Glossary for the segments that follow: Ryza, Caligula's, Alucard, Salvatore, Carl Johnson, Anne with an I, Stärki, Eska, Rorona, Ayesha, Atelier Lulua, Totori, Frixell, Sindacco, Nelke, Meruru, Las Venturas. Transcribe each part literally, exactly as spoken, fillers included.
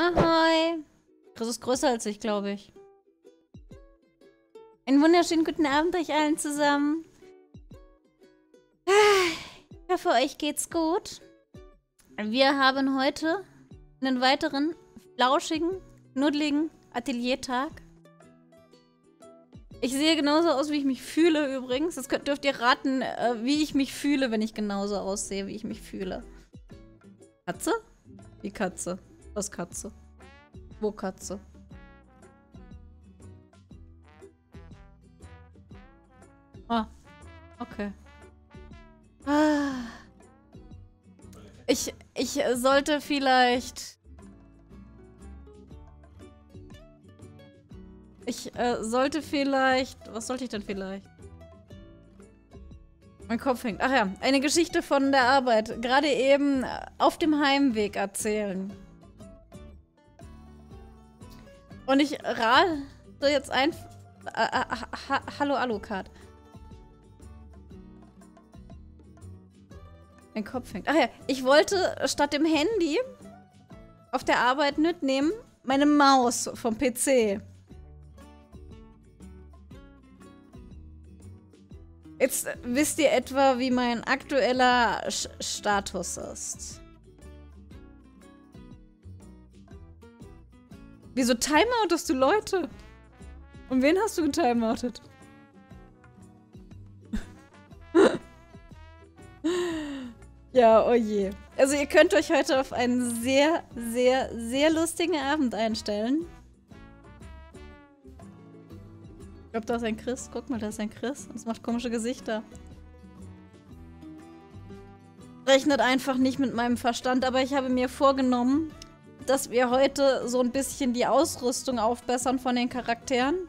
Ahoi. Chris ist größer als ich, glaube ich. Einen wunderschönen guten Abend euch allen zusammen. Ich hoffe, euch geht's gut. Wir haben heute einen weiteren flauschigen, knuddeligen Atelier-Tag. Ich sehe genauso aus, wie ich mich fühle übrigens. Das könnt, dürft ihr raten, äh, wie ich mich fühle, wenn ich genauso aussehe, wie ich mich fühle. Katze? Wie Katze? Was Katze? Wo Katze? Ah, okay. Ah. Ich, ich sollte vielleicht... Ich äh, sollte vielleicht... Was sollte ich denn vielleicht? Mein Kopf hängt. Ach ja, eine Geschichte von der Arbeit. Gerade eben auf dem Heimweg erzählen. Und ich rate jetzt einfach... Äh, ha Hallo, Alucard. Mein Kopf hängt. Ach ja, ich wollte statt dem Handy auf der Arbeit mitnehmen meine Maus vom P C. Jetzt wisst ihr etwa, wie mein aktueller Sch- Status ist. Wieso timeoutest du Leute? Und wen hast du getimeoutet? Ja, oh je. Also ihr könnt euch heute auf einen sehr, sehr, sehr lustigen Abend einstellen. Ich glaube, da ist ein Chris. Guck mal, da ist ein Chris. Das macht komische Gesichter. Rechnet einfach nicht mit meinem Verstand, aber ich habe mir vorgenommen, dass wir heute so ein bisschen die Ausrüstung aufbessern von den Charakteren.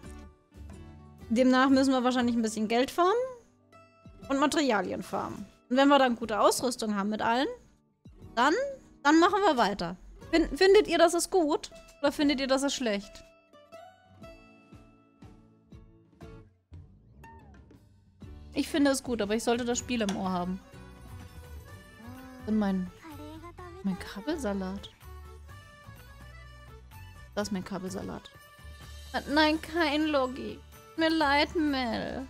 Demnach müssen wir wahrscheinlich ein bisschen Geld farmen und Materialien farmen. Und wenn wir dann gute Ausrüstung haben mit allen, dann, dann machen wir weiter. Findet ihr, das ist gut? Oder findet ihr, das ist schlecht? Ich finde es gut, aber ich sollte das Spiel im Ohr haben. Und mein... Mein Kabelsalat. Das ist mein Kabelsalat. Nein, kein Logi. Mir leid, Mel.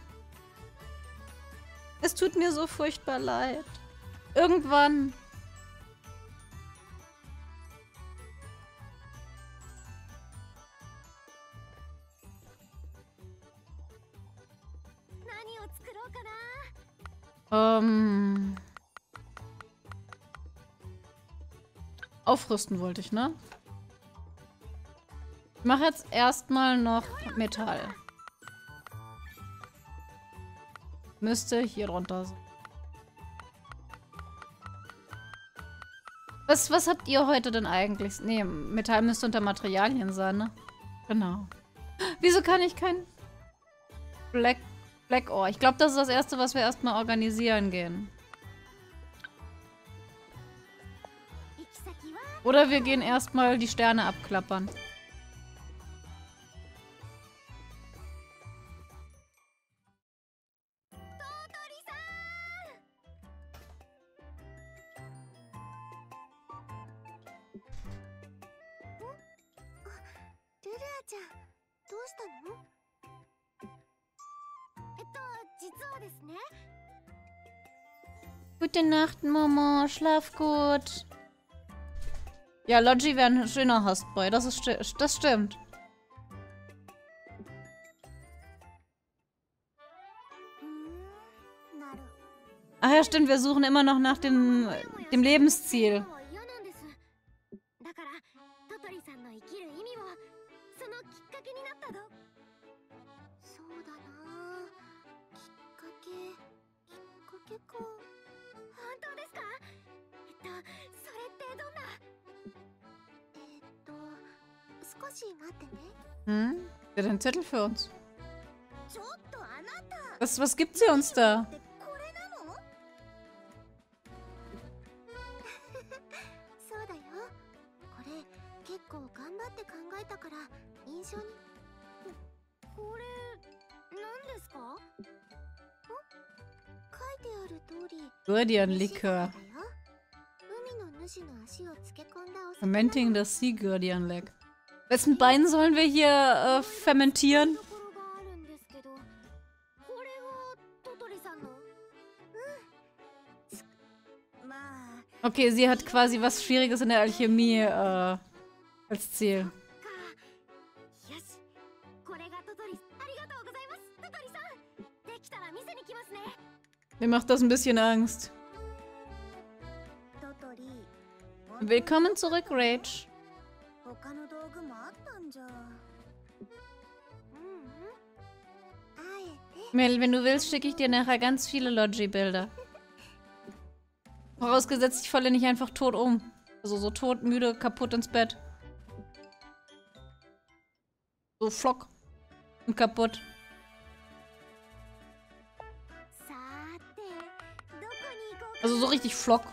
Es tut mir so furchtbar leid. Irgendwann. Ähm. Aufrüsten wollte ich, ne? Ich mache jetzt erstmal noch Metall. Müsste hier runter sein. Was, was habt ihr heute denn eigentlich? Ne, Metall müsste unter Materialien sein, ne? Genau. Wieso kann ich kein Black... Black Ore. Ich glaube, das ist das Erste, was wir erstmal organisieren gehen. Oder wir gehen erstmal die Sterne abklappern. Gute Nacht, Momo. Schlaf gut. Ja, Logi wäre ein schöner Hostboy. Das, ist sti das stimmt. Ach ja, stimmt. Wir suchen immer noch nach dem, dem Lebensziel. Hm? Wer hat einen Zettel für uns? Was, was gibt sie uns da? Guardian-Likör. Fermenting the sea guardian leg. Wessen Bein sollen wir hier äh, fermentieren? Okay, sie hat quasi was Schwieriges in der Alchemie äh, als Ziel. Mir macht das ein bisschen Angst. Willkommen zurück, Rage. Mel, wenn du willst, schicke ich dir nachher ganz viele Logi-Bilder. Vorausgesetzt, ich falle nicht einfach tot um. Also so tot, müde, kaputt ins Bett. So flock und kaputt. Also so richtig flock.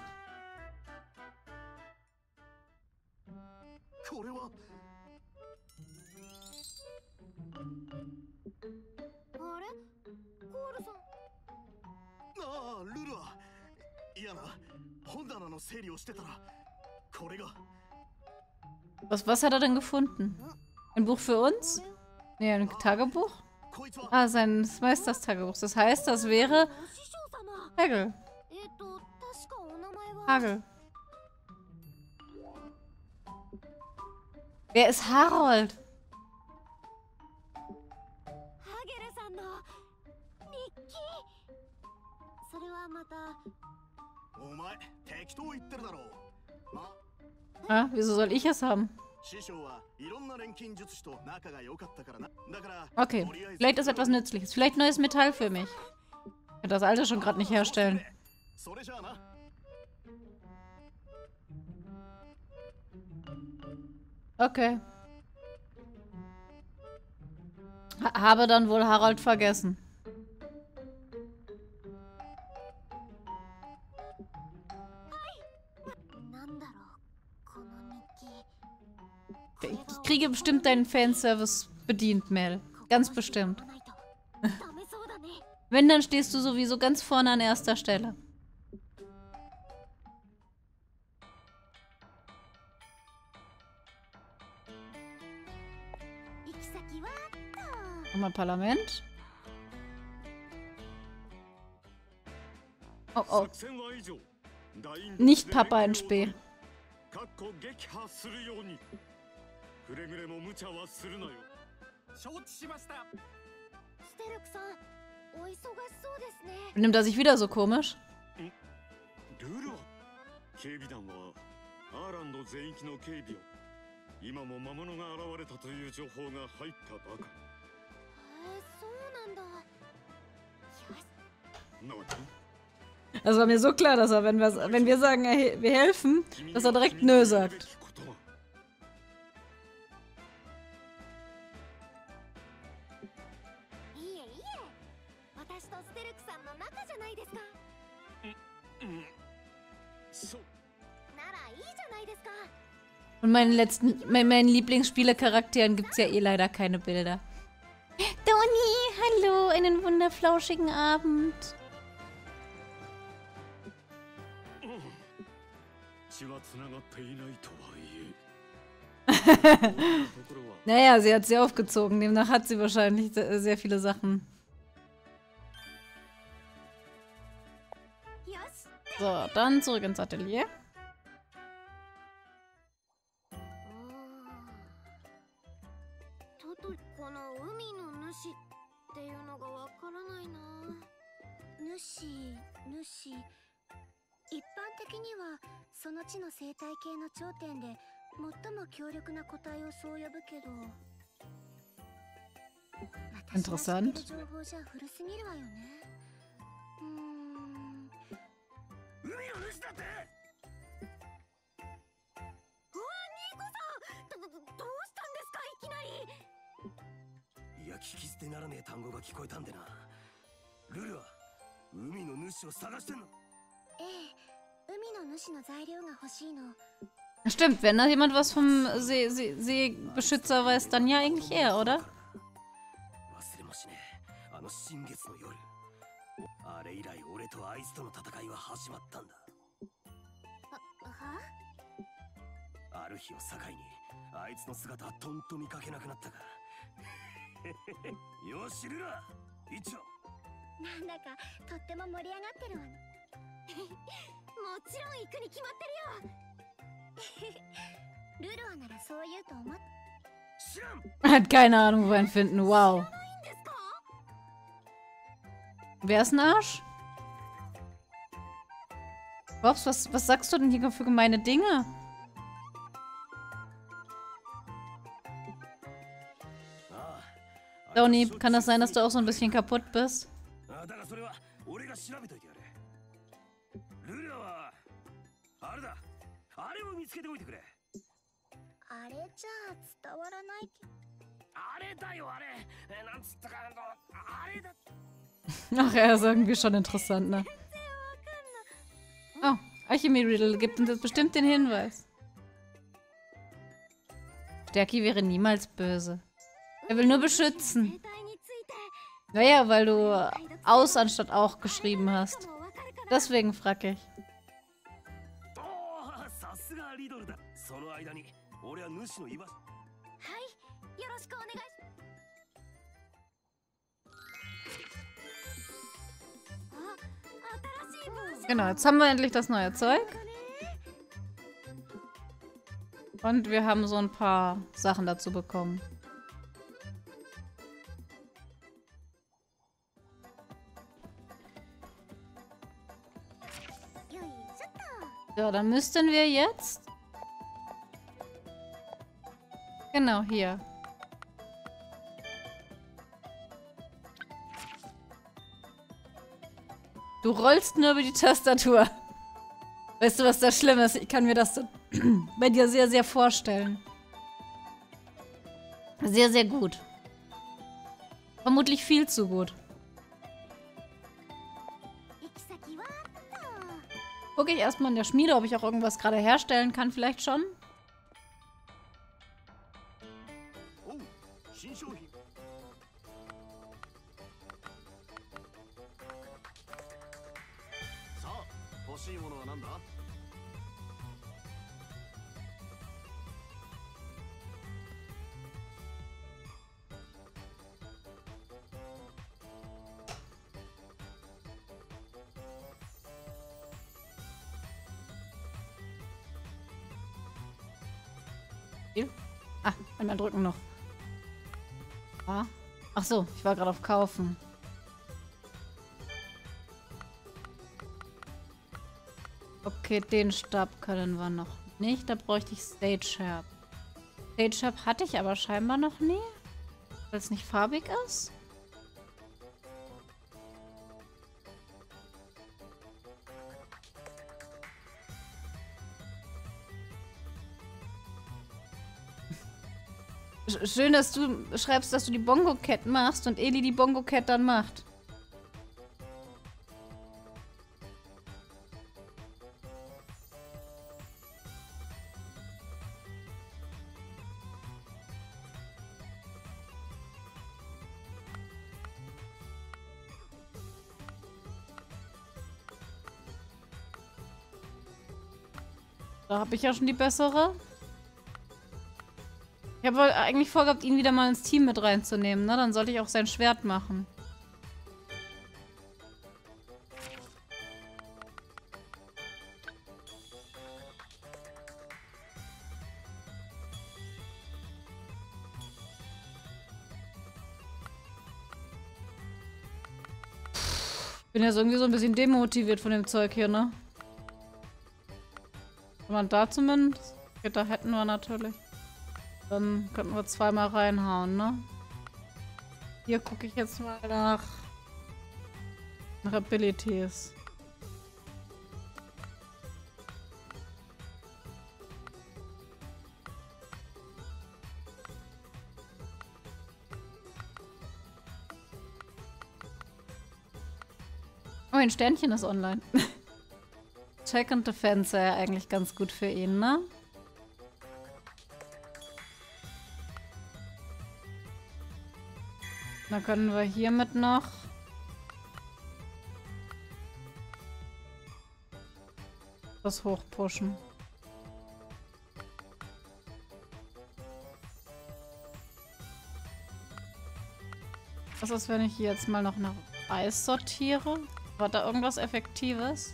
Was, was hat er denn gefunden? Ein Buch für uns? Ne, ein Tagebuch? Ah, sein Meisters Tagebuch. Das heißt, das wäre... Hagel. Hagel. Wer ist Harold? Ah, wieso soll ich es haben? Okay, vielleicht ist etwas Nützliches. Vielleicht neues Metall für mich. Ich kann das alte schon gerade nicht herstellen. Okay. Ha- habe dann wohl Harold vergessen. Ich kriege bestimmt deinen Fanservice bedient, Mel. Ganz bestimmt. Wenn, dann stehst du sowieso ganz vorne an erster Stelle. Nochmal Parlament. Oh, oh. Nicht Papa in Spee. Nimmt er sich wieder so komisch? Das war mir so klar, dass er, wenn wir, wenn wir sagen, wir helfen, dass er direkt nö sagt. Und meinen letzten, meinen Lieblingsspielercharakteren gibt es ja eh leider keine Bilder. Doni, hallo, einen wunderflauschigen Abend. Naja, sie hat sie aufgezogen, demnach hat sie wahrscheinlich sehr viele Sachen. So, dann zurück ins Atelier. Interessant. Stimmt, wenn da jemand was vom See, See, Seebeschützer weiß, dann ja eigentlich er, oder? る日を境にあいつの姿はとんと見かけなくなったがよしルラ一応なんだかとっても盛り上がってるわねもちろん行くに決まってるよルルアならそう言うと思って知らん hat keine Ahnung, wo einen finden. Wow. Wer ist ein Arsch? Bobs, was, was sagst du denn hier für gemeine Dinge? Downey, kann das sein, dass du auch so ein bisschen kaputt bist? Ach, er ist irgendwie schon interessant, ne? Oh, Alchemie-Riddle gibt uns jetzt bestimmt den Hinweis. Stärki wäre niemals böse. Er will nur beschützen. Naja, weil du aus anstatt auch geschrieben hast. Deswegen frag ich. Genau, jetzt haben wir endlich das neue Zeug. Und wir haben so ein paar Sachen dazu bekommen. So, dann müssten wir jetzt... Genau, hier. Du rollst nur über die Tastatur. Weißt du, was das Schlimme ist? Ich kann mir das so bei dir sehr, sehr vorstellen. Sehr, sehr gut. Vermutlich viel zu gut. Gucke ich erstmal in der Schmiede, ob ich auch irgendwas gerade herstellen kann, vielleicht schon. Ah, einmal drücken noch. Ah. Ach so, ich war gerade auf Kaufen. Okay, den Stab können wir noch nicht. Da bräuchte ich Stage Sharp. Stage Sharp hatte ich aber scheinbar noch nie, weil es nicht farbig ist. Schön, dass du schreibst, dass du die Bongo Cat machst und Eli die Bongo Cat dann macht. Da habe ich ja schon die bessere. Ich habe eigentlich vorgehabt, ihn wieder mal ins Team mit reinzunehmen, ne? Dann sollte ich auch sein Schwert machen. Ich bin jetzt irgendwie so ein bisschen demotiviert von dem Zeug hier, ne? Kann man da zumindest? Da hätten wir natürlich. Dann könnten wir zweimal reinhauen, ne? Hier gucke ich jetzt mal nach... nach Abilities. Oh, ein Sternchen ist online. Check and Defense wäre ja eigentlich ganz gut für ihn, ne? Dann können wir hiermit noch... das hochpushen. Was ist, wenn ich hier jetzt mal noch nach Eis sortiere? War da irgendwas Effektives?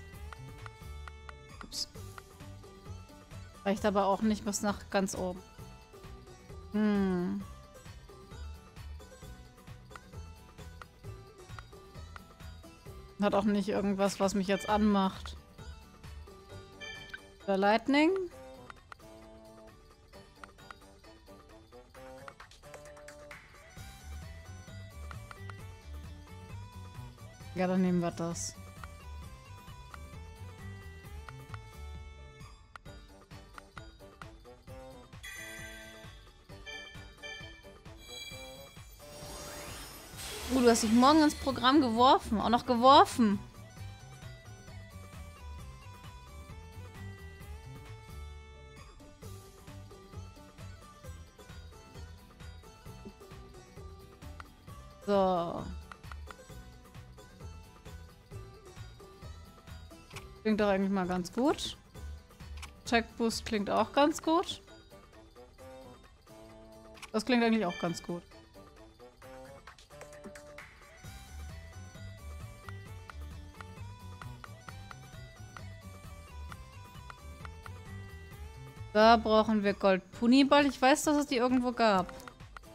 Ups. Reicht aber auch nicht bis nach ganz oben. Hm. Hat auch nicht irgendwas, was mich jetzt anmacht. Oder Lightning? Ja, dann nehmen wir das. Oh, du hast dich morgen ins Programm geworfen. Auch noch geworfen. So. Klingt doch eigentlich mal ganz gut. Checkboost klingt auch ganz gut. Das klingt eigentlich auch ganz gut. Da brauchen wir Gold-Puniball. Ich weiß, dass es die irgendwo gab.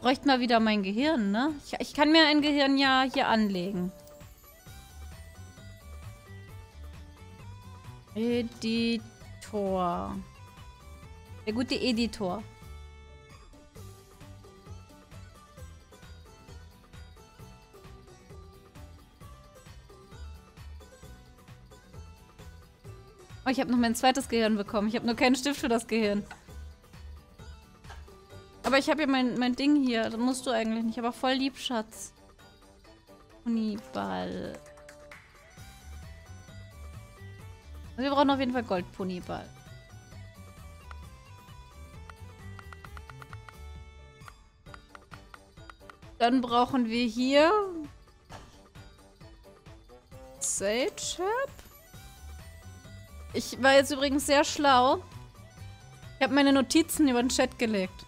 Bräuchte mal wieder mein Gehirn, ne? Ich, ich kann mir ein Gehirn ja hier anlegen. Editor. Der gute Editor. Oh, ich habe noch mein zweites Gehirn bekommen. Ich habe nur keinen Stift für das Gehirn. Aber ich habe ja mein, mein Ding hier. Das musst du eigentlich nicht. Aber voll lieb, Schatz. Puniball. Wir brauchen auf jeden Fall Gold-Puniball. Dann brauchen wir hier Sage-Herb. Ich war jetzt übrigens sehr schlau. Ich habe meine Notizen über den Chat gelegt.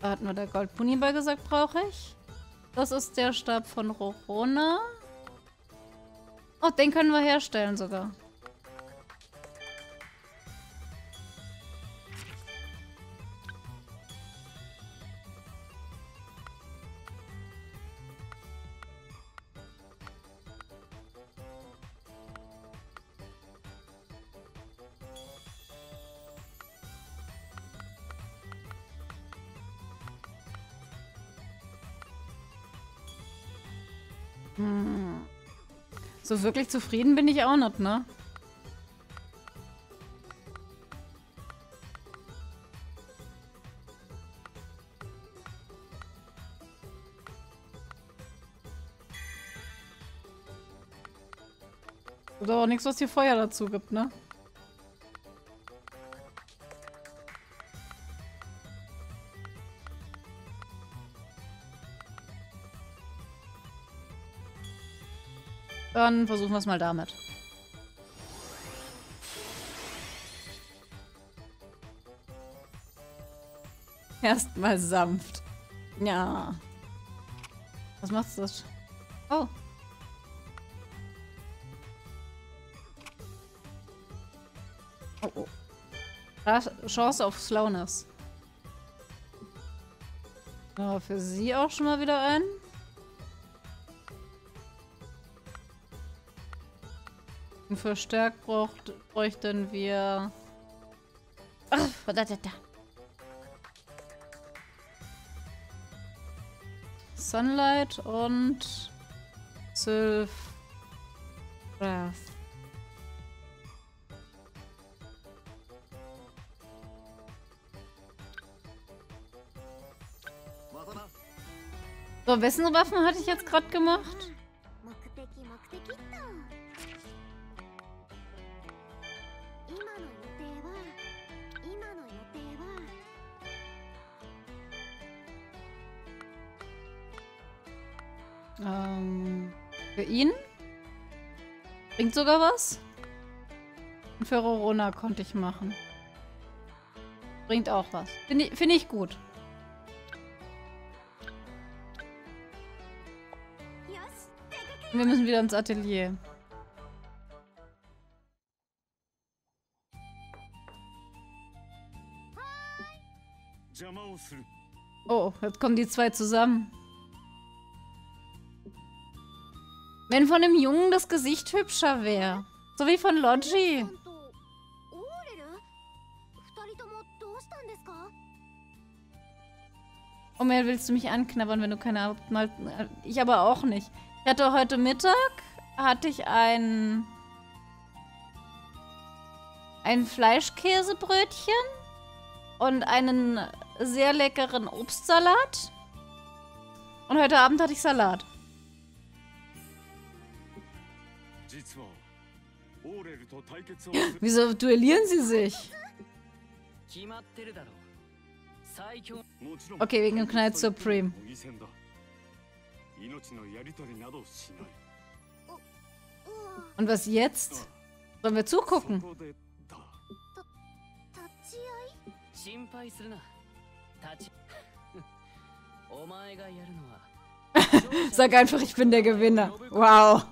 Da hat nur der Gold-Puniball gesagt, brauche ich. Das ist der Stab von Rorona. Oh, den können wir herstellen sogar. So wirklich zufrieden bin ich auch nicht, ne? Oder auch nichts, was hier Feuer dazu gibt, ne? Dann versuchen wir es mal damit. Erstmal sanft. Ja. Was machst du das? Oh. Oh, oh. Chance auf Slowness. Aber für sie auch schon mal wieder ein. Verstärkt braucht, bräuchten wir. Ach, da, da, da. Sunlight und Sylph. So, wessen Waffen hatte ich jetzt gerade gemacht? Ähm. Für ihn. Bringt sogar was. Und für Rorona konnte ich machen. Bringt auch was. Finde ich, find ich gut. Wir müssen wieder ins Atelier. Oh, jetzt kommen die zwei zusammen. Wenn von dem Jungen das Gesicht hübscher wäre. So wie von Logi. Oh, mehr willst du mich anknabbern, wenn du keine Arbeit mal... Ich aber auch nicht. Ich hatte heute Mittag, hatte ich ein, ein Fleischkäsebrötchen und einen sehr leckeren Obstsalat. Und heute Abend hatte ich Salat. Wieso duellieren sie sich? Okay, wegen dem Knight Supreme. Und was jetzt? Sollen wir zugucken? Sag einfach, ich bin der Gewinner. Wow.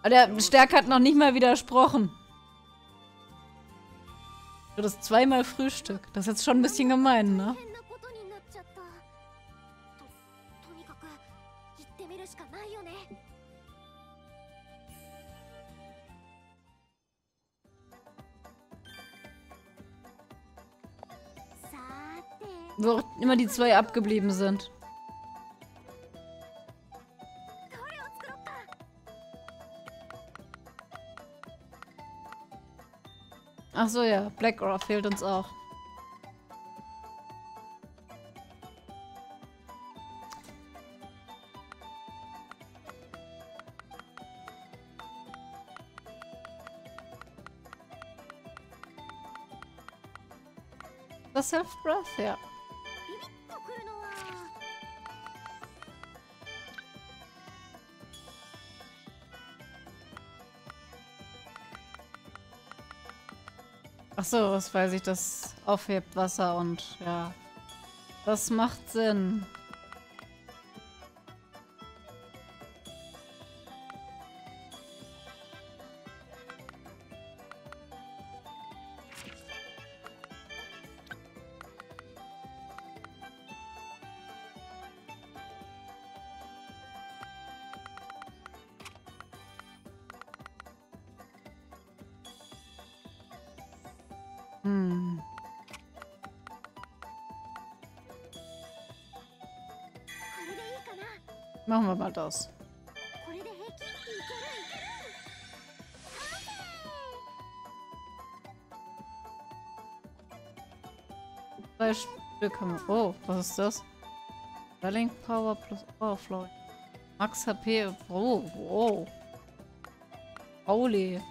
Aber der Stärke hat noch nicht mal widersprochen. Du hast zweimal Frühstück. Das ist jetzt schon ein bisschen gemein, ne? Wo immer die zwei abgeblieben sind. Ach so, ja. Black Rock fehlt uns auch. Das hilft Breath, ja. Achso, das weiß ich, das aufhebt Wasser und ja. Das macht Sinn. Hm. Machen wir mal das. Zwei Stück haben wir. Oh, was ist das? Darling Power plus Overflow. Max H P. Oh, wow. Auli.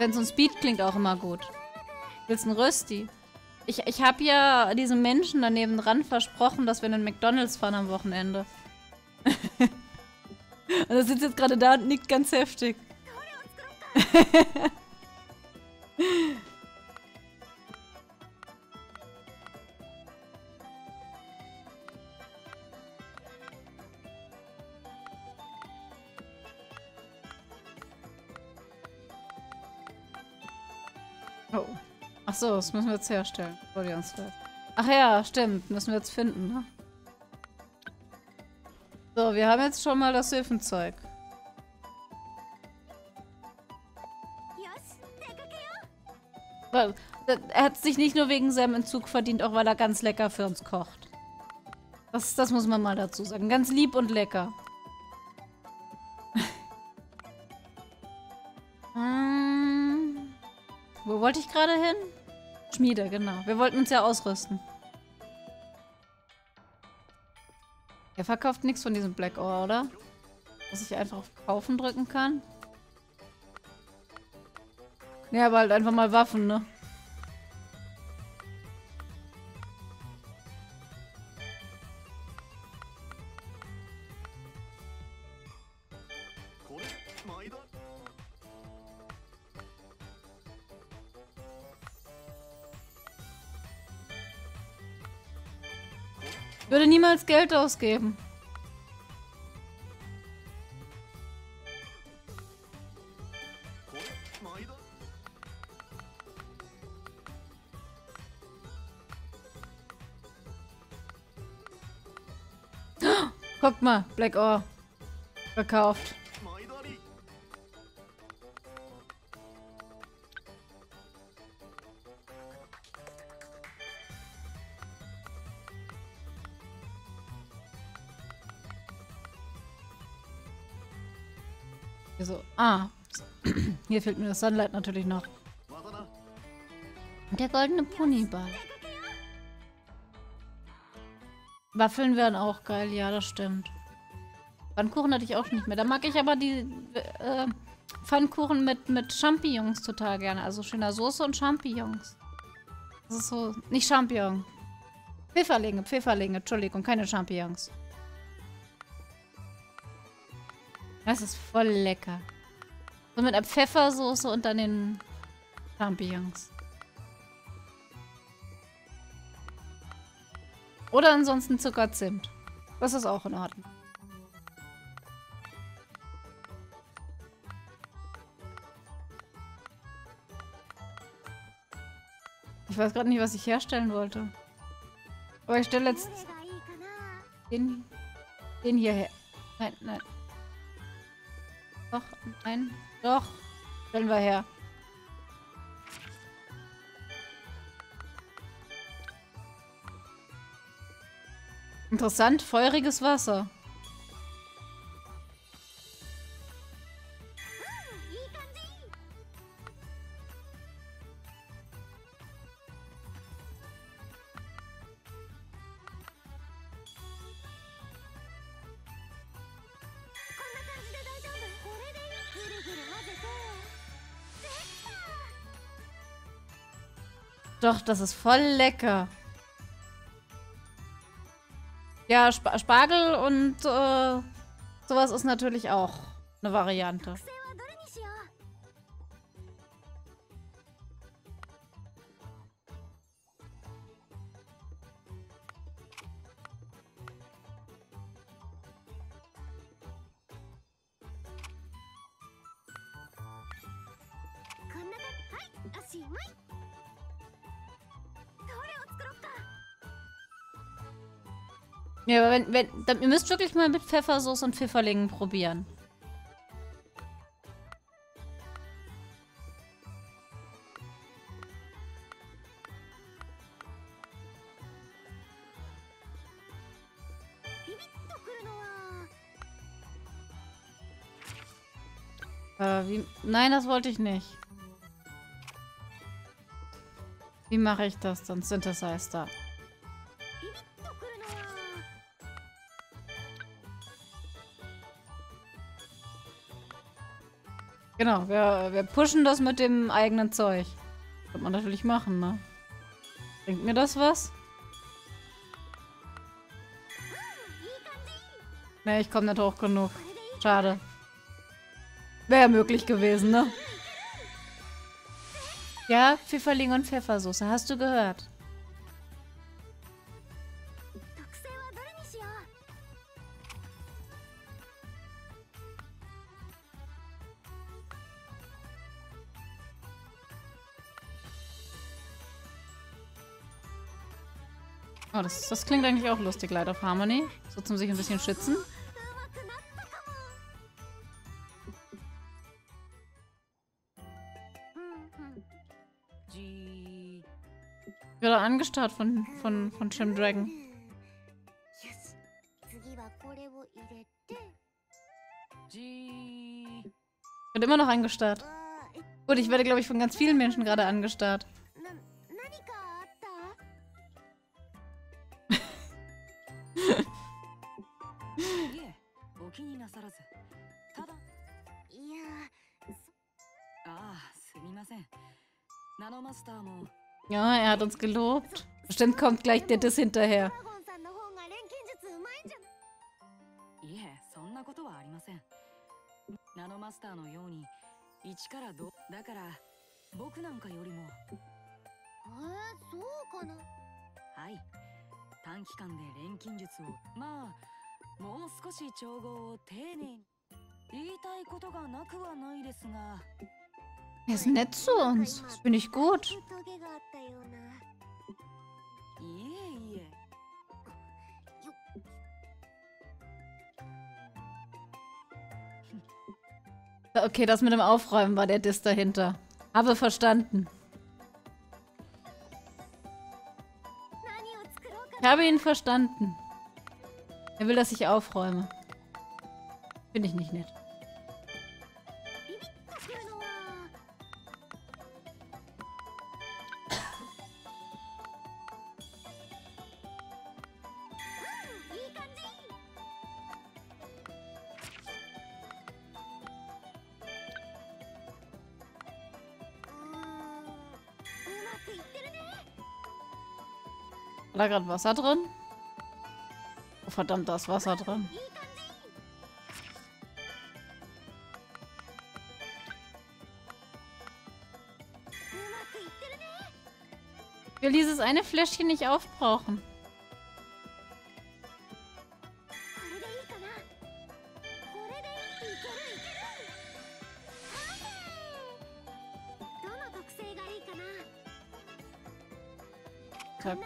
Wenn so ein Speed klingt auch immer gut. Willst du einen Rösti? Ich, ich habe ja diesem Menschen daneben dran versprochen, dass wir in den McDonalds fahren am Wochenende. Und er sitzt jetzt gerade da und nickt ganz heftig. So, das müssen wir jetzt herstellen. Ach ja, stimmt. Müssen wir jetzt finden, ne? So, wir haben jetzt schon mal das Hilfenzeug. Er hat sich nicht nur wegen seinem Entzug verdient, auch weil er ganz lecker für uns kocht. Das, das muss man mal dazu sagen. Ganz lieb und lecker. Hm, wo wollte ich gerade hin? Schmiede, genau. Wir wollten uns ja ausrüsten. Er verkauft nichts von diesem Black Ore, oder? Dass ich einfach auf Kaufen drücken kann. Ne, aber halt einfach mal Waffen, ne? Ich würde niemals Geld ausgeben. Guckt mal, Black Ohr. Verkauft. Hier so. Ah. Hier fehlt mir das Sunlight natürlich noch. Und der goldene Ponyball. Waffeln wären auch geil, ja, das stimmt. Pfannkuchen hatte ich auch nicht mehr. Da mag ich aber die äh, Pfannkuchen mit, mit Champignons total gerne. Also schöner Soße und Champignons. Das ist so... Nicht Champignon. Pfifferlinge, Pfifferlinge. Entschuldigung, keine Champignons. Das ist voll lecker. So mit einer Pfeffersoße und dann den Champignons. Oder ansonsten Zuckerzimt. Das ist auch in Ordnung. Ich weiß gerade nicht, was ich herstellen wollte. Aber ich stelle jetzt den, den hier her. Nein, nein. Doch, nein, doch. Stellen wir her. Interessant, feuriges Wasser. Doch, das ist voll lecker. Ja, Sp Spargel und äh, sowas ist natürlich auch eine Variante. Ja, aber wenn, wenn, dann, ihr müsst wirklich mal mit Pfeffersoße und Pfifferlingen probieren. Äh, wie, nein, das wollte ich nicht. Wie mache ich das dann? Synthesizer. Genau, wir, wir pushen das mit dem eigenen Zeug. Könnte man natürlich machen, ne? Bringt mir das was? Ne, ich komme nicht hoch genug. Schade. Wäre ja möglich gewesen, ne? Ja, Pfifferling und Pfeffersoße, hast du gehört? Oh, das, das klingt eigentlich auch lustig, Light of Harmony. So zum sich ein bisschen schützen. Ich wurde angestarrt von, von, von Jim Dragon. Ich werde immer noch angestarrt. Gut, ich werde, glaube ich, von ganz vielen Menschen gerade angestarrt. Ja, er hat uns gelobt. Bestimmt kommt gleich der Diss hinterher. 短期間で錬金術を、まあもう少し調合を丁寧に言いたいことがなくはないですが。Er ist nett zu uns. Das finde ich gut. Okay, das mit dem Aufräumen war der Diss dahinter. Habe verstanden. Ich habe ihn verstanden. Er will, dass ich aufräume. Finde ich nicht nett. Da gerade Wasser drin? Oh, verdammt, da ist Wasser drin. Ich will dieses eine Fläschchen nicht aufbrauchen. Kack.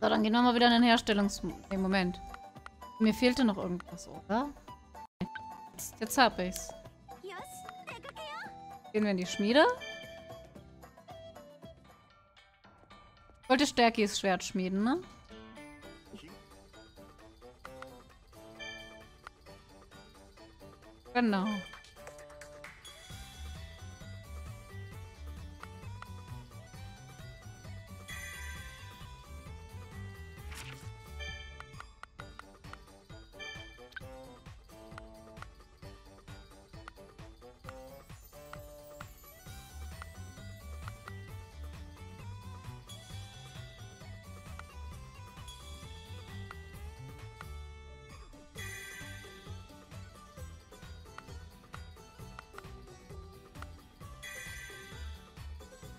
So, dann gehen wir mal wieder in den Herstellungs... Nee, Moment. Mir fehlte noch irgendwas, oder? Jetzt, jetzt hab ich's. Gehen wir in die Schmiede. Ich wollte Stärkis Schwert schmieden, ne? Genau.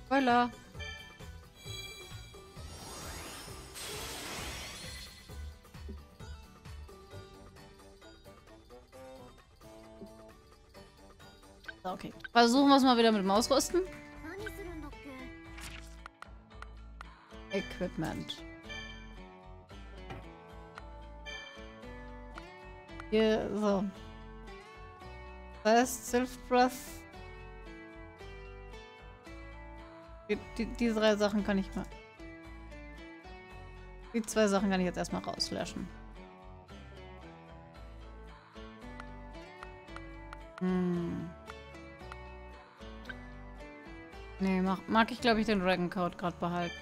Spoiler. Okay, versuchen wir es mal wieder mit dem Ausrüsten. Equipment. Hier, so. Das heißt, Self-Breath. Die, die drei Sachen kann ich mal... Die zwei Sachen kann ich jetzt erstmal rauslöschen. Hm. Nee, mag, mag ich glaube ich den Dragon Code gerade behalten.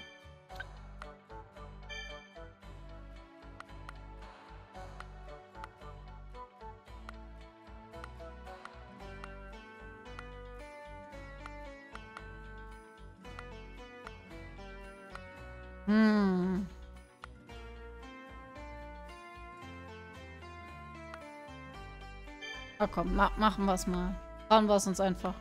Hm. Na komm, ma machen wir es mal. Trauen wir es uns einfach.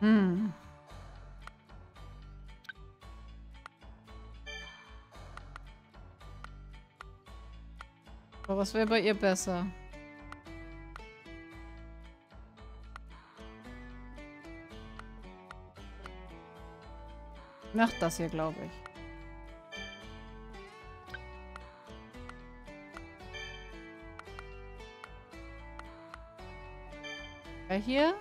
Hm. Was wäre bei ihr besser? Macht das hier, glaube ich. Ja, hier?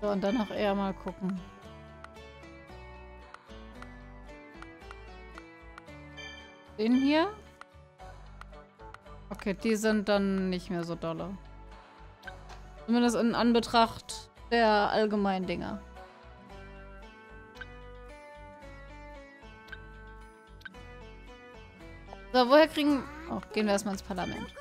So, und dann noch eher mal gucken. Den hier? Okay, die sind dann nicht mehr so dolle. Zumindest in Anbetracht der allgemeinen Dinger. So, woher kriegen... Oh, gehen wir erstmal ins Parlament.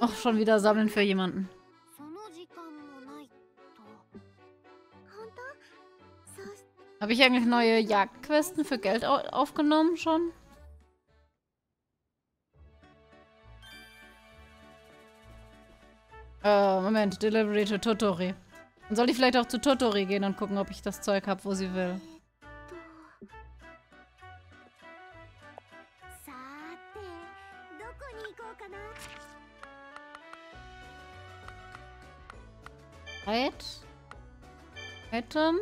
Ach, schon wieder sammeln für jemanden. Habe ich eigentlich neue Jagdquesten für Geld au aufgenommen schon? Äh, Moment. Delivery to Totori. Dann soll ich vielleicht auch zu Totori gehen und gucken, ob ich das Zeug habe, wo sie will. Right. Item.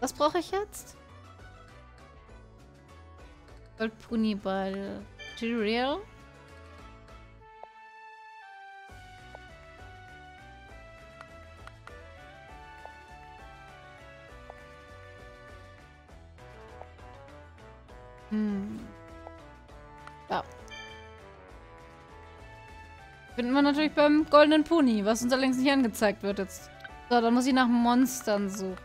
Was brauche ich jetzt? Goldpuniball. Material. Hm. Ja. Finden wir natürlich beim goldenen Pony, was uns allerdings nicht angezeigt wird jetzt. So, dann muss ich nach Monstern suchen.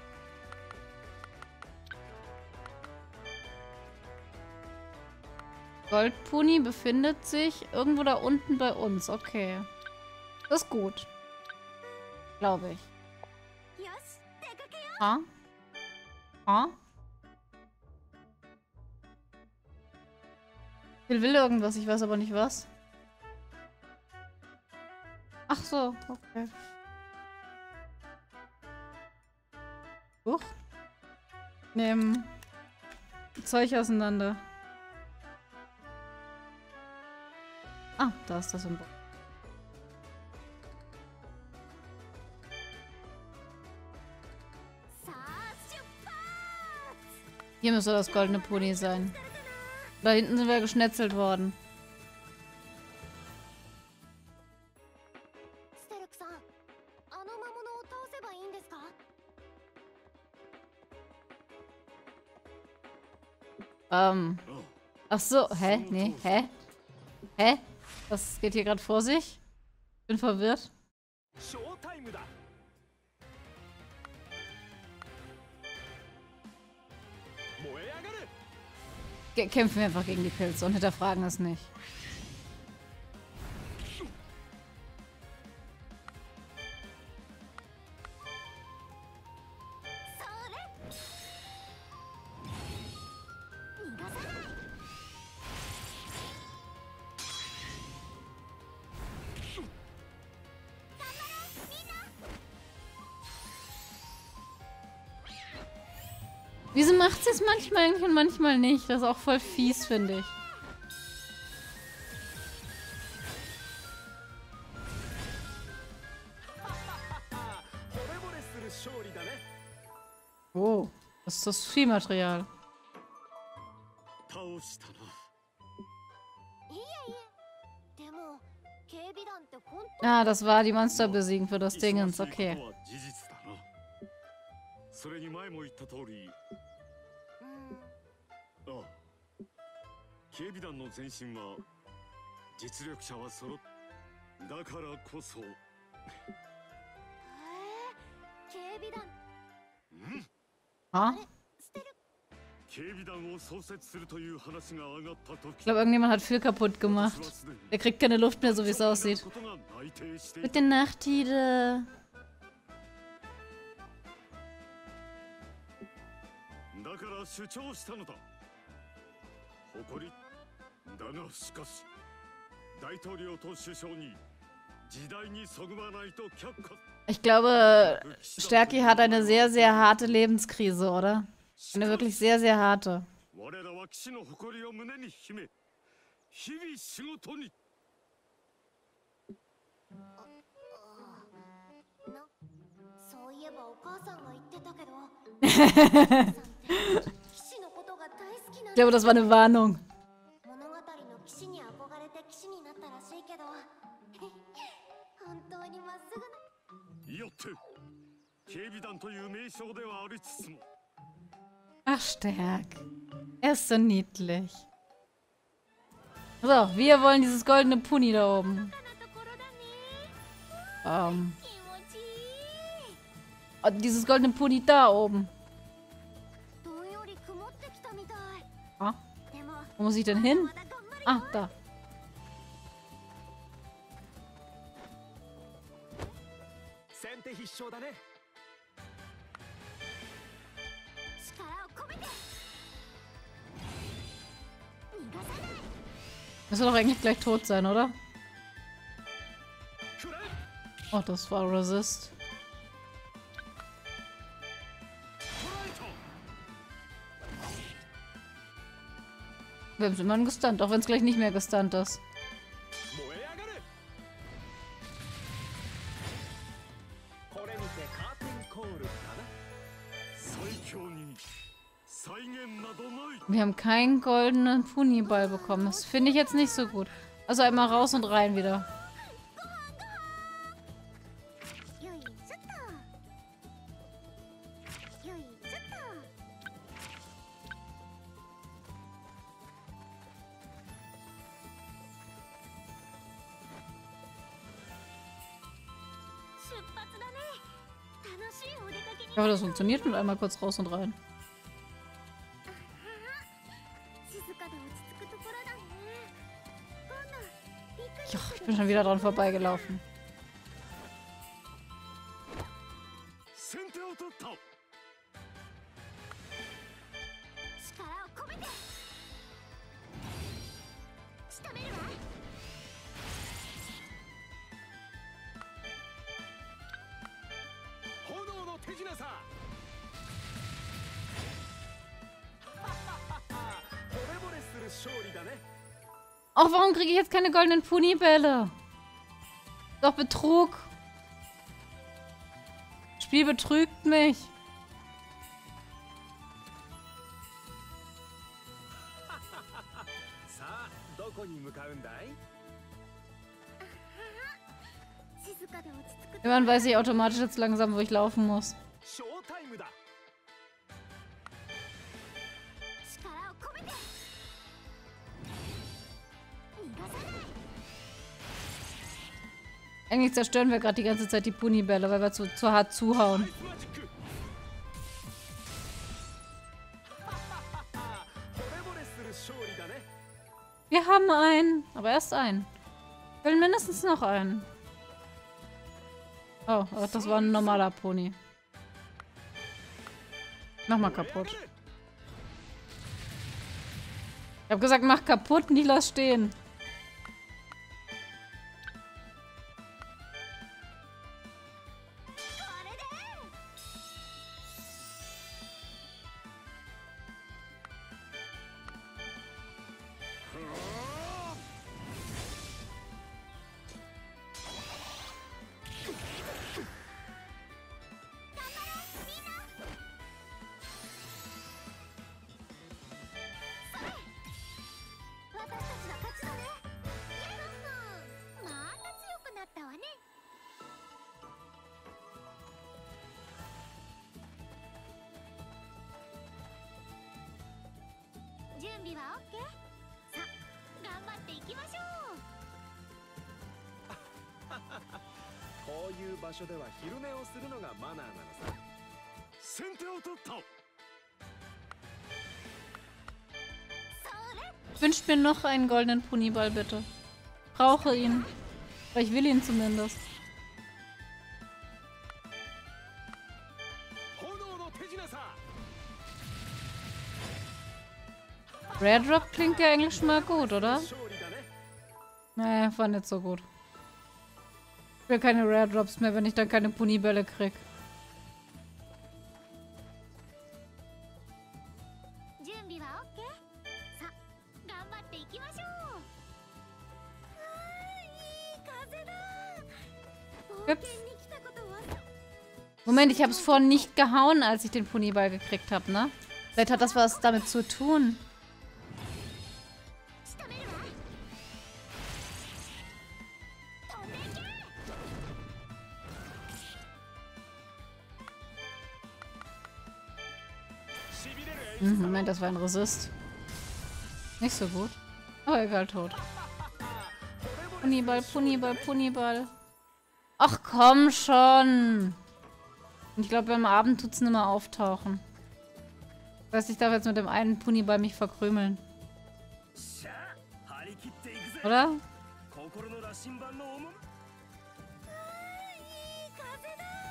Goldpony befindet sich irgendwo da unten bei uns. Okay. Das ist gut. Glaube ich. Ha? Ha? Ich will irgendwas, ich weiß aber nicht was. Ach so, okay. Huch. Nehmen Zeug auseinander. Ah, da ist das Symbol. Hier müsste das goldene Pony sein. Da hinten sind wir geschnetzelt worden. Ähm. Ach so, hä? Nee, hä? Hä? Was geht hier gerade vor sich? Ich bin verwirrt. Ge- kämpfen wir einfach gegen die Pilze und hinterfragen es nicht. Wieso macht sie es manchmal eigentlich und manchmal nicht? Das ist auch voll fies, finde ich. Oh, das ist das Viehmaterial. Ah, das war die Monster besiegen für das Dingens, okay. Ha? Ich glaube, irgendjemand hat viel kaputt gemacht. Der kriegt keine Luft mehr, so wie es aussieht. Gute Nacht, Tide. Ich glaube, Stärki hat eine sehr, sehr harte Lebenskrise, oder? Eine wirklich sehr, sehr harte. Ich glaube, das war eine Warnung. Ach, stark. Er ist so niedlich. So, wir wollen dieses goldene Puni da oben. Ähm. Oh, dieses goldene Puni da oben. Ah. Wo muss ich denn hin? Ah, da. Das soll doch eigentlich gleich tot sein, oder? Oh, das war Resist. Wir haben immerhin gestunt, auch wenn es gleich nicht mehr gestunt ist. Wir haben keinen goldenen Puni-Ball bekommen. Das finde ich jetzt nicht so gut. Also einmal raus und rein wieder. Aber das funktioniert mit einmal kurz raus und rein. Jo, ich bin schon wieder dran vorbeigelaufen. Auch warum kriege ich jetzt keine goldenen Puni-Bälle? Doch Betrug. Das Spiel betrügt mich. Irgendwann weiß ich automatisch jetzt langsam, wo ich laufen muss. Eigentlich zerstören wir gerade die ganze Zeit die Puni-Bälle, weil wir zu, zu hart zuhauen. Wir haben einen, aber erst einen. Wir wollen mindestens noch einen. Oh, ach, das war ein normaler Pony. Mach mal kaputt. Ich habe gesagt, mach kaputt, nicht lass stehen. Ich wünsche mir noch einen goldenen Puniball, bitte. Ich brauche ihn. Aber ich will ihn zumindest. Rare Drop klingt ja eigentlich schon mal gut, oder? Naja, war nicht so gut. Ich will keine Rare Drops mehr, wenn ich dann keine Punibälle krieg. Hüpf. Moment, ich hab's vorhin nicht gehauen, als ich den Puniball gekriegt habe, ne? Vielleicht hat das was damit zu tun. Hm, Moment, das war ein Resist. Nicht so gut. Aber egal, tot. Puniball, Puniball, Puniball. Ach komm schon. Ich glaube, beim Abend tut es nicht mehr auftauchen. Das heißt, ich darf jetzt mit dem einen Puniball mich verkrümeln. Oder?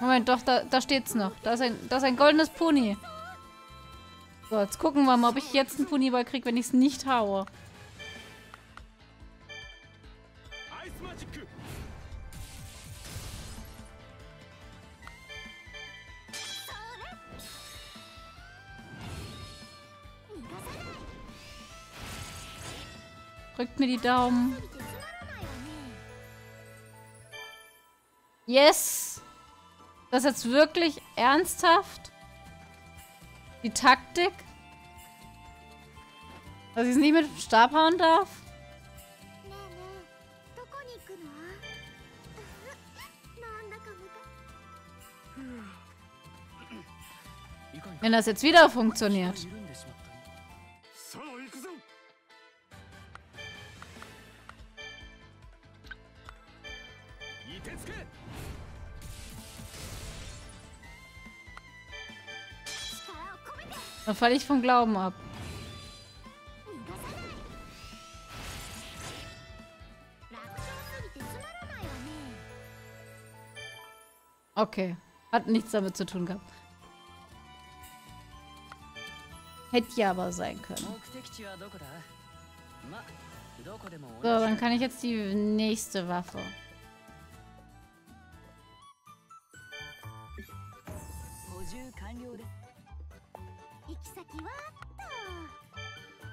Moment, doch, da, da steht's noch. Da ist, ein, da ist ein goldenes Puni. So, jetzt gucken wir mal, ob ich jetzt einen Puniball kriege, wenn ich es nicht haue. Drückt mir die Daumen. Yes! Das ist jetzt wirklich ernsthaft? Die Taktik? Dass ich es nicht mit dem Stab hauen darf? Wenn das jetzt wieder funktioniert. Dann falle ich vom Glauben ab. Okay. Hat nichts damit zu tun gehabt. Hätte ja aber sein können. So, dann kann ich jetzt die nächste Waffe.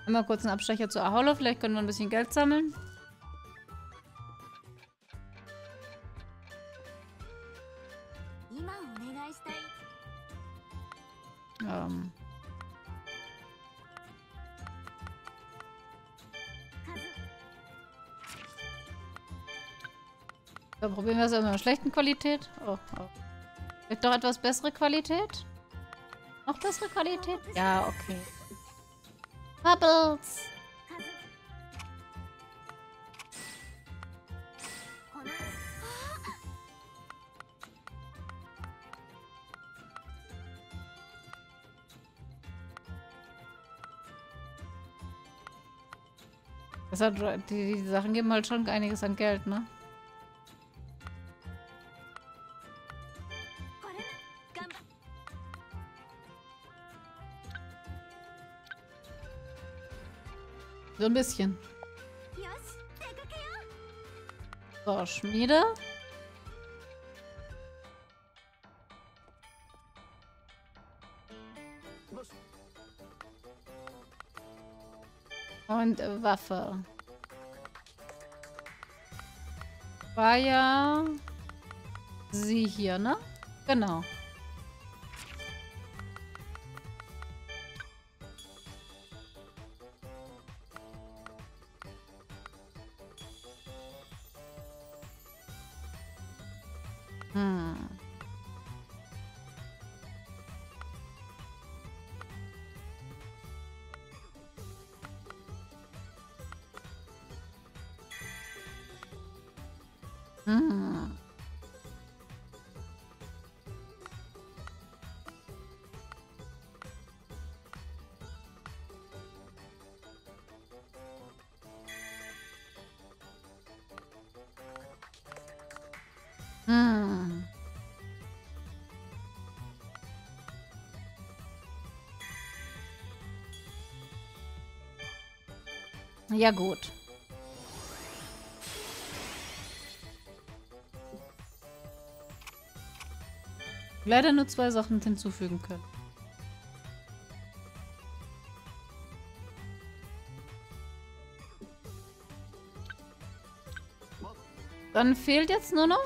Mal kurz einen Abstecher zu Aholo. Vielleicht können wir ein bisschen Geld sammeln. Ähm. Da probieren wir es in einer schlechten Qualität. Oh, oh. Vielleicht doch etwas bessere Qualität? Noch bessere Qualität? Ja, okay. Bubbles! Das hat, die, die Sachen geben halt schon einiges an Geld, ne? So ein bisschen. So, Schmiede. Und Waffe. War ja sie hier, ne? Genau. Hm. Ja gut. Leider nur zwei Sachen hinzufügen können. Dann fehlt jetzt nur noch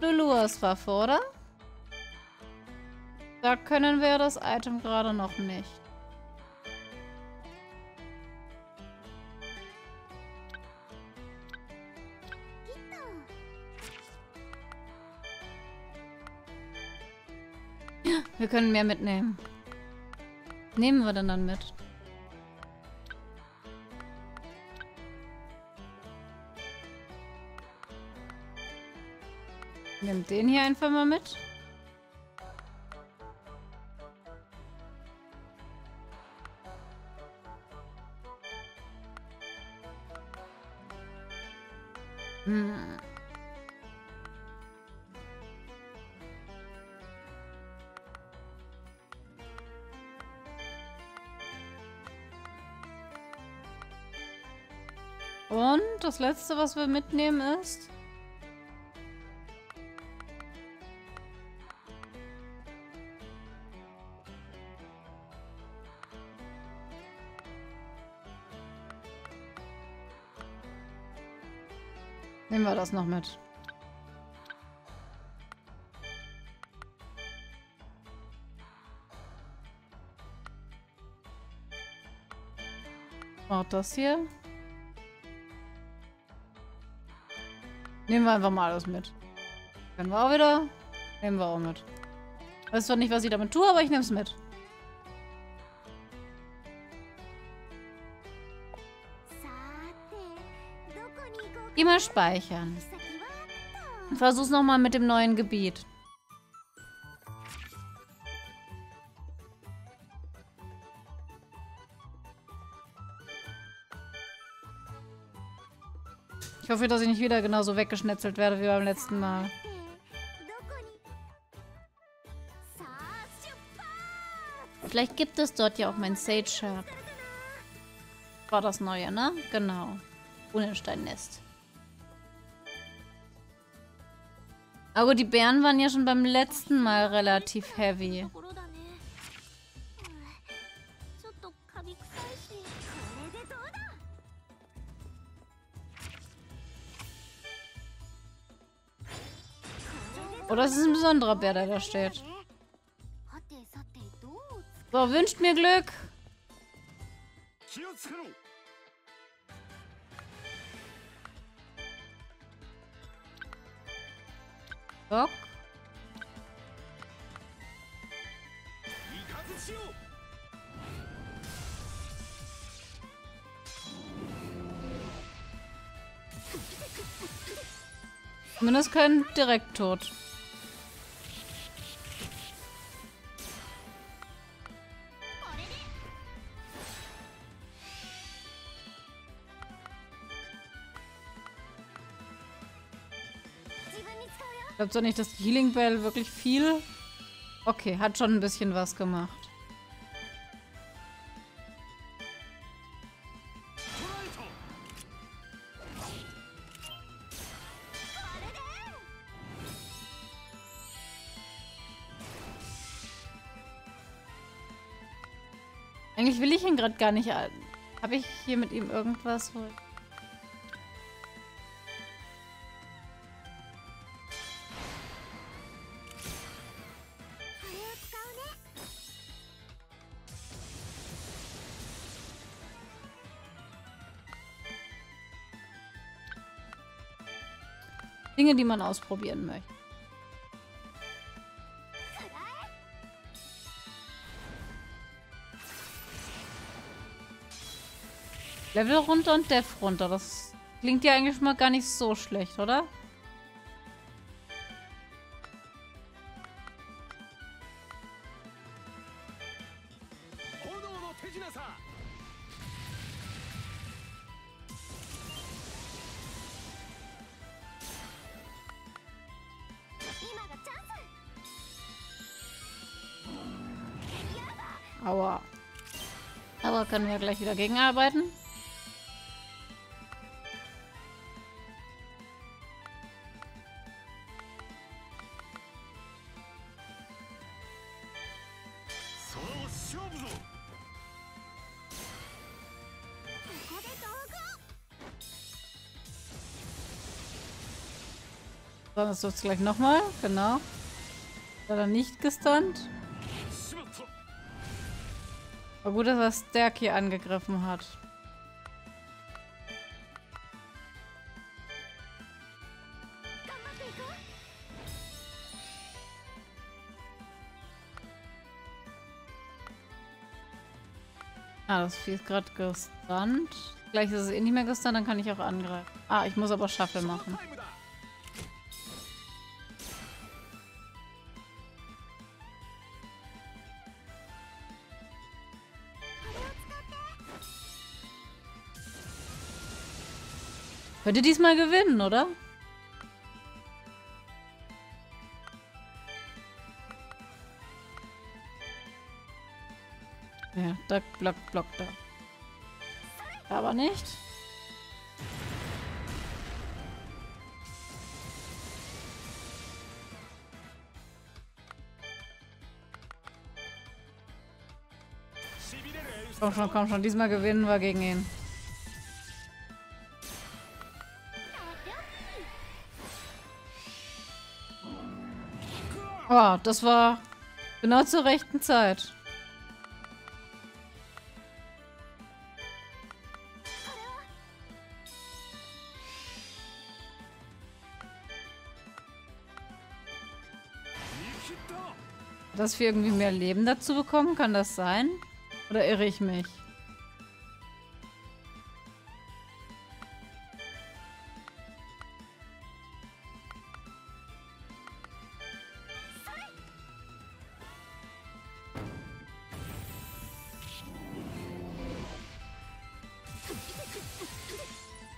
Luluas Waffe, oder? Da können wir das Item gerade noch nicht. Wir können mehr mitnehmen. nehmen wir denn dann mit? Nimm den hier einfach mal mit. Hm. Und das letzte, was wir mitnehmen, ist... Nehmen wir das noch mit. Auch das hier. Nehmen wir einfach mal alles mit. Können wir auch wieder. Nehmen wir auch mit. Ich weiß zwar nicht, was ich damit tue, aber ich nehme es mit. Immer speichern. Versuch's nochmal mit dem neuen Gebiet. Ich hoffe, dass ich nicht wieder genauso weggeschnetzelt werde wie beim letzten Mal. Vielleicht gibt es dort ja auch mein Sage-Shirt. War das neue, ne? Genau. Runenstein-Nest. Aber die Bären waren ja schon beim letzten Mal relativ heavy. Oder es ist ein besonderer Bär, der da steht. So, wünscht mir Glück. Bock. Zumindest kein direkt tot. Glaubt doch nicht, dass die Healing Bell wirklich viel... Okay, hat schon ein bisschen was gemacht. Eigentlich will ich ihn gerade gar nicht an. Habe ich hier mit ihm irgendwas wohl? Dinge, die man ausprobieren möchte. Level runter und Death runter. Das klingt ja eigentlich mal gar nicht so schlecht, oder? Aua. Aber können wir gleich wieder gegenarbeiten? Dann ist das gleich nochmal, genau. Leider nicht gestunt. Aber gut, dass er Sterk hier angegriffen hat. Ah, das Vieh ist gerade gestunt. Gleich ist es eh nicht mehr gestunt, dann kann ich auch angreifen. Ah, ich muss aber Shuffle machen. Könnt ihr diesmal gewinnen, oder? Ja, da block, block, da. Aber nicht. Komm schon, komm schon. Diesmal gewinnen wir gegen ihn. Oh, das war genau zur rechten Zeit. Dass wir irgendwie mehr Leben dazu bekommen, kann das sein? Oder irre ich mich?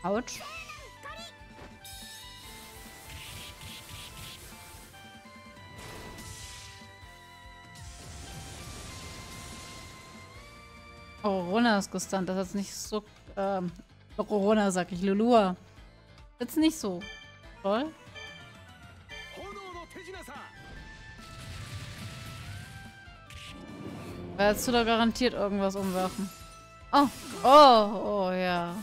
Autsch. Oh, Rorona ist gestunt. Das ist jetzt nicht so... Ähm, Rorona, sag ich. Lulua. Jetzt nicht so toll. Willst du da garantiert irgendwas umwerfen? Oh, oh, oh, ja.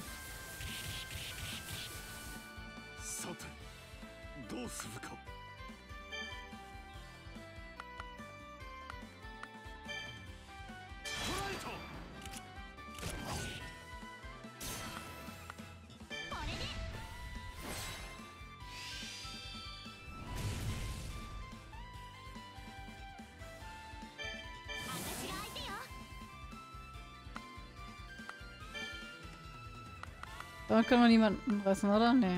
Damit können wir niemanden reißen, oder? Nee.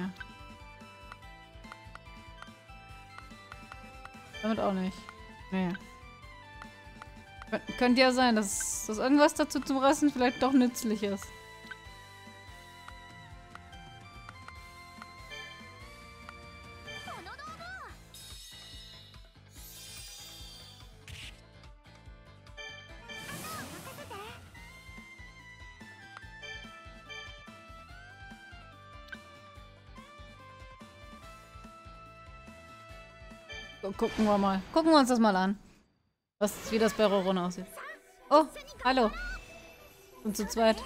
Damit auch nicht. Nee. Kön könnte ja sein, dass, dass irgendwas dazu zu reißen vielleicht doch nützlich ist. Gucken wir mal. Gucken wir uns das mal an. Was, wie das bei Rorona aussieht. Oh, hallo. Sind zu zweit.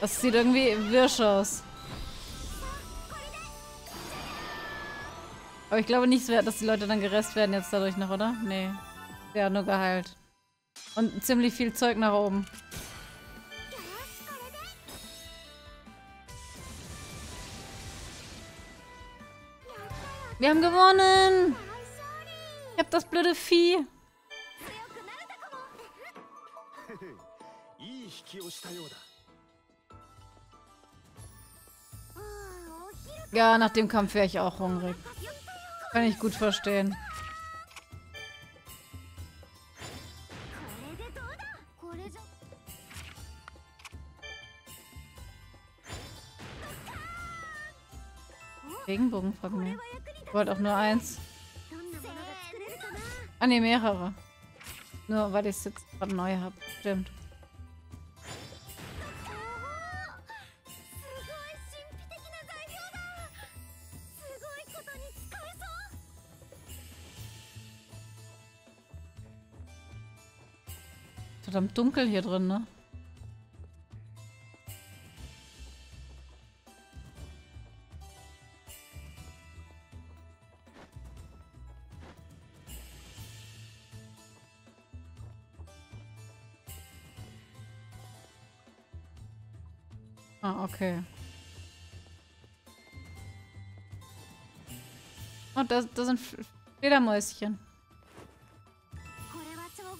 Das sieht irgendwie wirsch aus. Aber ich glaube nicht, dass die Leute dann gerestet werden jetzt dadurch noch, oder? Nee. Ja, nur geheilt. Und ziemlich viel Zeug nach oben. Wir haben gewonnen! Ich hab das blöde Vieh! Ja, nach dem Kampf wäre ich auch hungrig. Kann ich gut verstehen. Regenbogenfragment. Ich wollte auch nur eins. Ah ne, mehrere. Nur weil ich es jetzt gerade neu habe. Stimmt. Verdammt dunkel hier drin, ne? Ah, okay. Und da, da sind Fledermäuschen.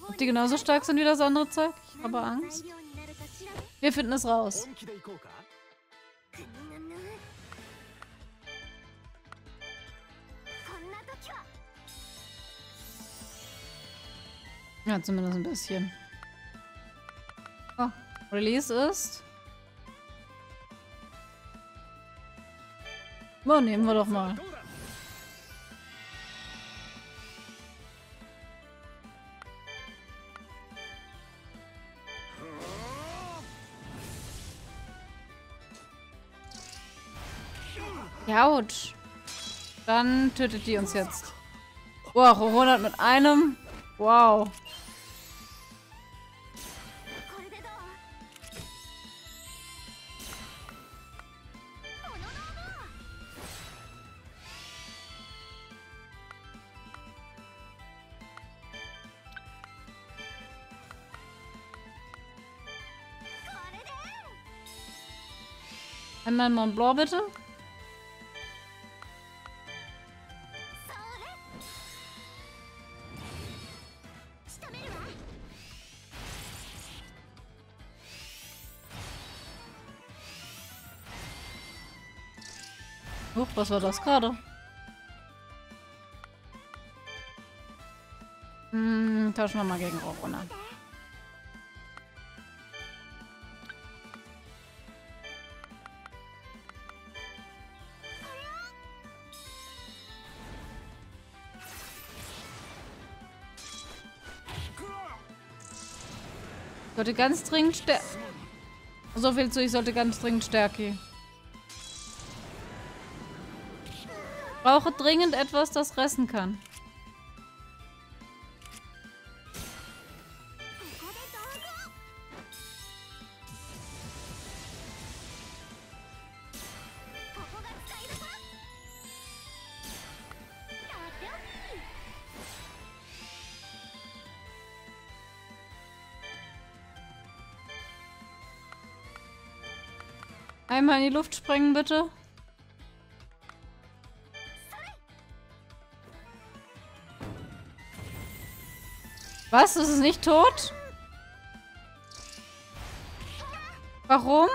Ob die genauso stark sind wie das andere Zeug? Ich habe Angst. Wir finden es raus. Ja, zumindest ein bisschen. Oh, Release ist... Oh, nehmen wir doch mal. Autsch. Dann tötet die uns jetzt. Wow, Rorona mit einem. Wow. Einmal Mont Blanc, bitte. Huch, was war das gerade? Hm, tauschen wir mal gegen Rorona. Ich sollte ganz dringend stärken. So viel zu, ich sollte ganz dringend stärken. Ich brauche dringend etwas, das resten kann. Einmal in die Luft sprengen, bitte. Was? Ist es nicht tot? Warum?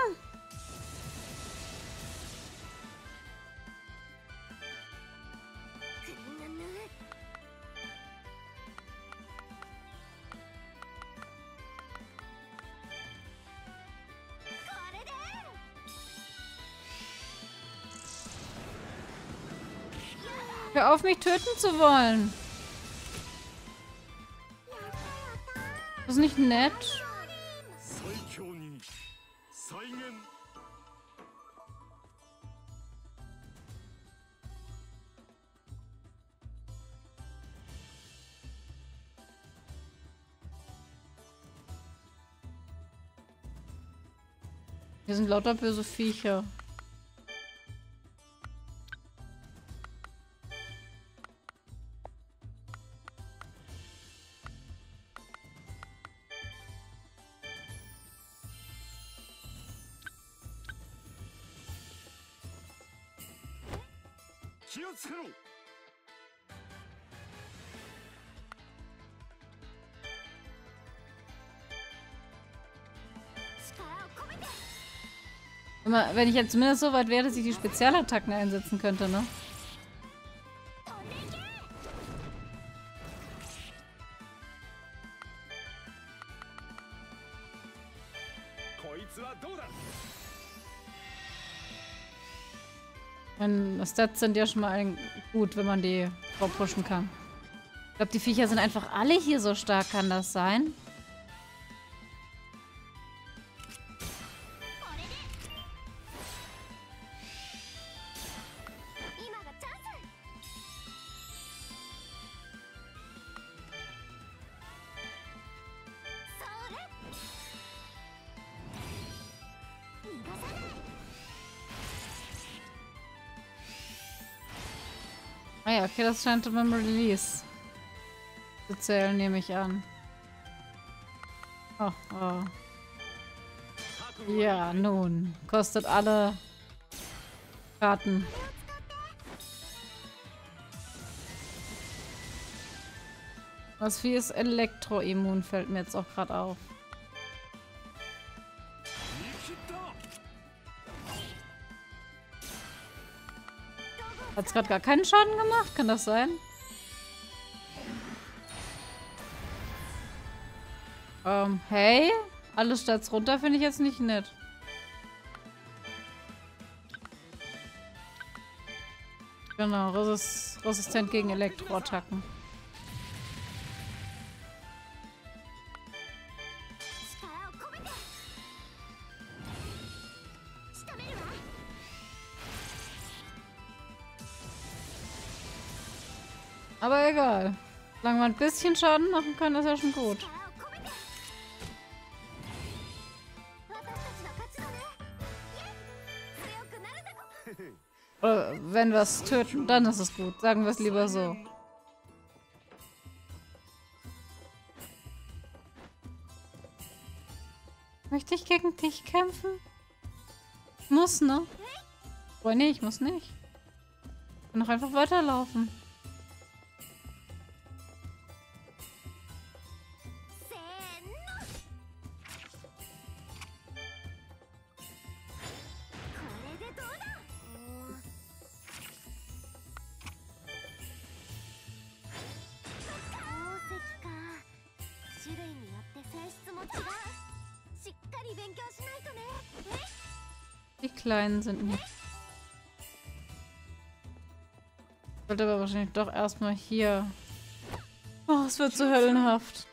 Hör auf, mich töten zu wollen. Das ist nicht nett. Hier sind lauter böse Viecher. Immer, wenn ich jetzt zumindest so weit wäre, dass ich die Spezialattacken einsetzen könnte, ne? Meine Stats sind ja schon mal gut, wenn man die vorpushen kann. Ich glaube, die Viecher sind einfach alle hier so stark, kann das sein? Ah ja, okay, das scheint beim Release zu zählen, nehme ich an. Oh, oh. Ja, nun. Kostet alle Karten. Das Vieh ist elektroimmun, fällt mir jetzt auch gerade auf. Hat's gerade gar keinen Schaden gemacht, kann das sein? Ähm, hey? Alle Stats runter finde ich jetzt nicht nett. Genau, resist resistent gegen Elektroattacken. Aber egal. Solange wir ein bisschen Schaden machen können, ist ja schon gut. Oder wenn wir es töten, dann ist es gut. Sagen wir es lieber so. Möchte ich gegen dich kämpfen? Ich muss, ne? Oh, nee, ich muss nicht. Ich kann doch einfach weiterlaufen. Die Kleinen sind nicht. Ich sollte aber wahrscheinlich doch erstmal hier. Oh, es wird so höllenhaft.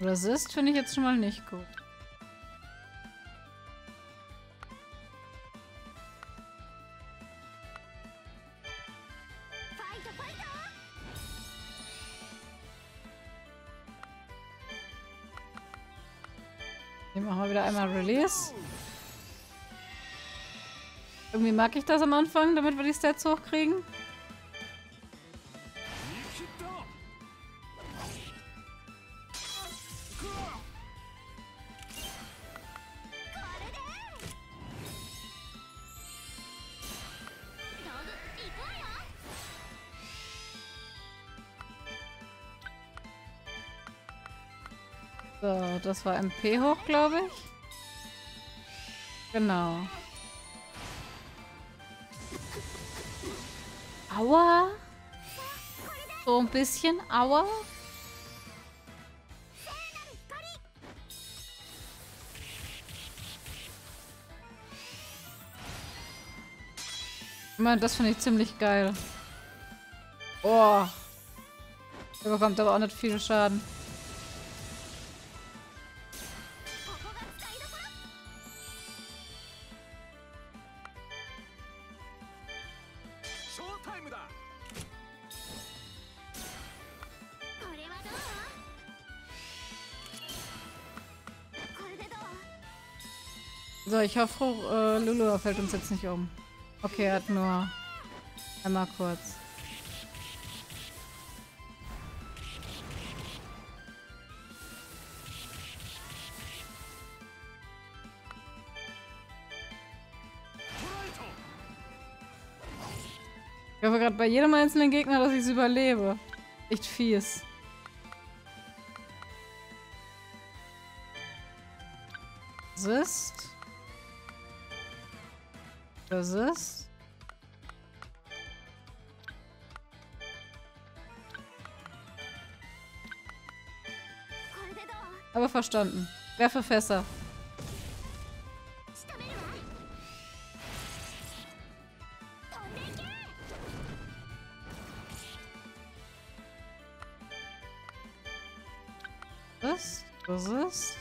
Resist finde ich jetzt schon mal nicht gut. Einmal Release. Irgendwie mag ich das am Anfang, damit wir die Stats hochkriegen. So, das war M P hoch, glaube ich. Genau. Aua. So ein bisschen aua. Mann, das finde ich ziemlich geil. Oh. Der bekommt aber auch nicht viel Schaden. So, ich hoffe, äh, Lulua fällt uns jetzt nicht um. Okay, er hat nur einmal kurz. Ich hoffe gerade bei jedem einzelnen Gegner, dass ich es überlebe. Echt fies. Resist. Resist. Aber verstanden. Werfe Fässer. Resist. Resist.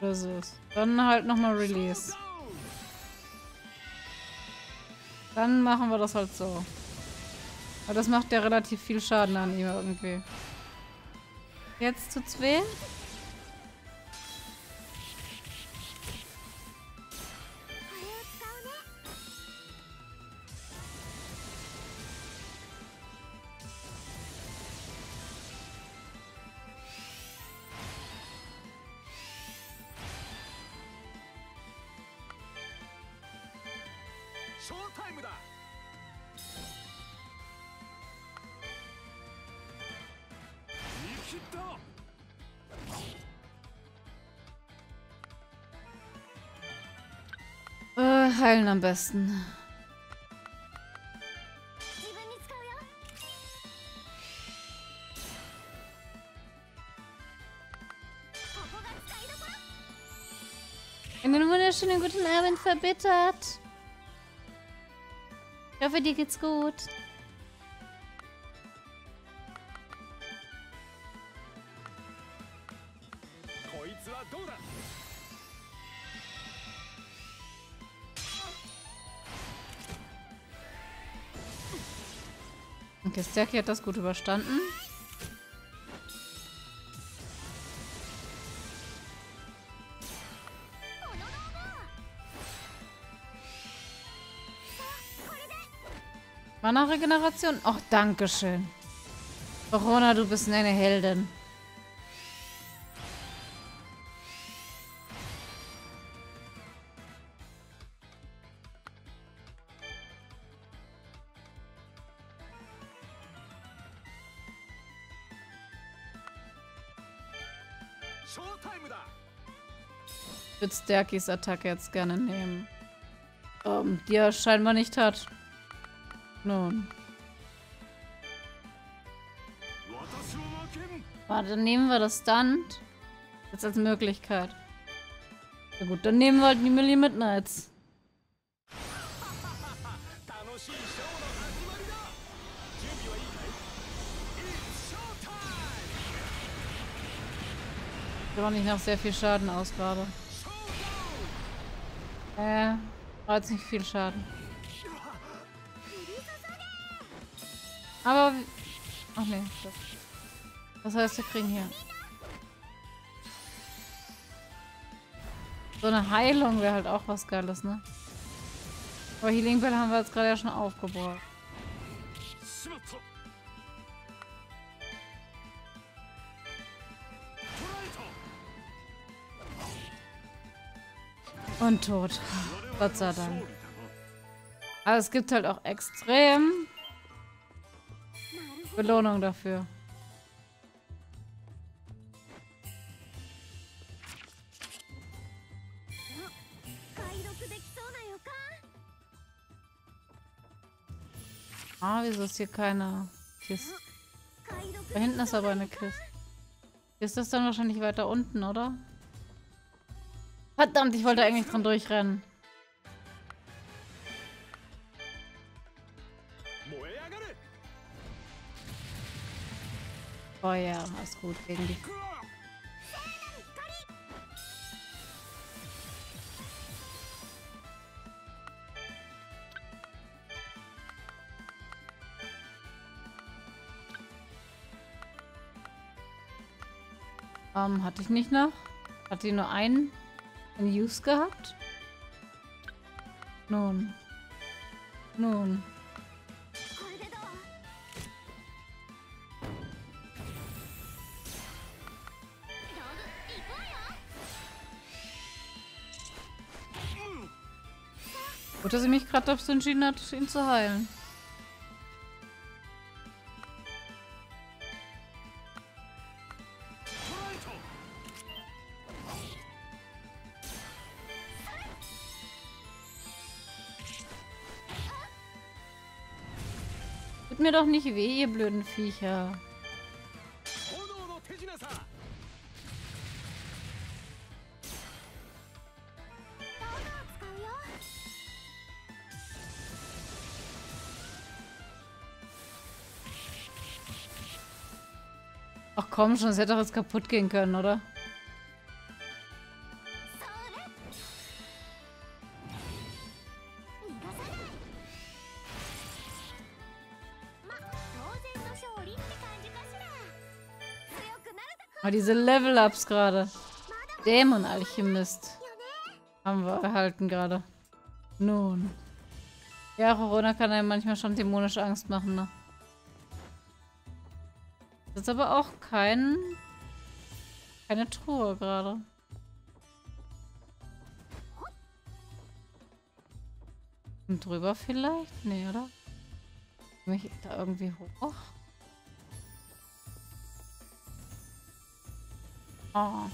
Resist. Dann halt nochmal Release. Dann machen wir das halt so. Aber das macht ja relativ viel Schaden an ihm irgendwie. Jetzt tut's weh. ショータイムだ。見切った。 Äh, heilen am besten. Einen wunderschönen guten Abend, verbittert. Ich hoffe, dir geht's gut. Okay, Stärke hat das gut überstanden. Mana-Regeneration? Och, danke schön. Rorona, du bist eine Heldin. Ich würde Sterkis Attacke jetzt gerne nehmen. Um, die er scheinbar nicht hat. Nun. Warte, dann nehmen wir das Stunt. Jetzt als Möglichkeit. Na gut, dann nehmen wir halt die Millie Midnights. Ich bin auch nicht nach sehr viel Schaden aus gerade. Äh, war jetzt nicht viel Schaden. Aber... Ach ne, das. Das heißt, wir kriegen hier... So eine Heilung wäre halt auch was Geiles, ne? Aber Healing Bell haben wir jetzt gerade ja schon aufgebraucht. Und tot. Gott sei Dank. Aber es gibt halt auch extrem Belohnung dafür. Ah, wieso ist hier keine Kiste? Da hinten ist aber eine Kiste. Ist das dann wahrscheinlich weiter unten, oder? Verdammt, ich wollte eigentlich dran durchrennen. Oh ja, alles gut gegen die. Ähm, hatte ich nicht noch? Hatte ich nur einen? Ein Use gehabt? Nun. Nun. Gut, dass sie mich gerade dazu entschieden hat, ihn zu heilen. Mir doch nicht weh, ihr blöden Viecher. Ach komm schon, es hätte doch jetzt kaputt gehen können, oder? Aber diese Level-Ups gerade. Dämon-Alchemist haben wir erhalten gerade. Nun. Ja, Rorona kann einem manchmal schon dämonisch Angst machen, ne? Das ist aber auch kein... keine Truhe gerade. Und drüber vielleicht? Nee, oder? Komme ich da irgendwie hoch? Oh.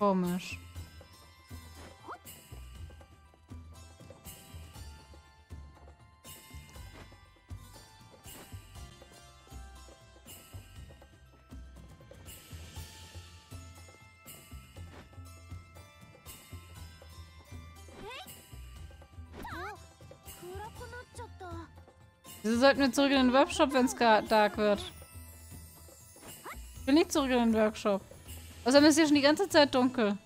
Komisch. Wieso sollten wir zurück in den Workshop, wenn es dark wird? Ich will nicht zurück in den Workshop. Außerdem ist hier schon die ganze Zeit dunkel.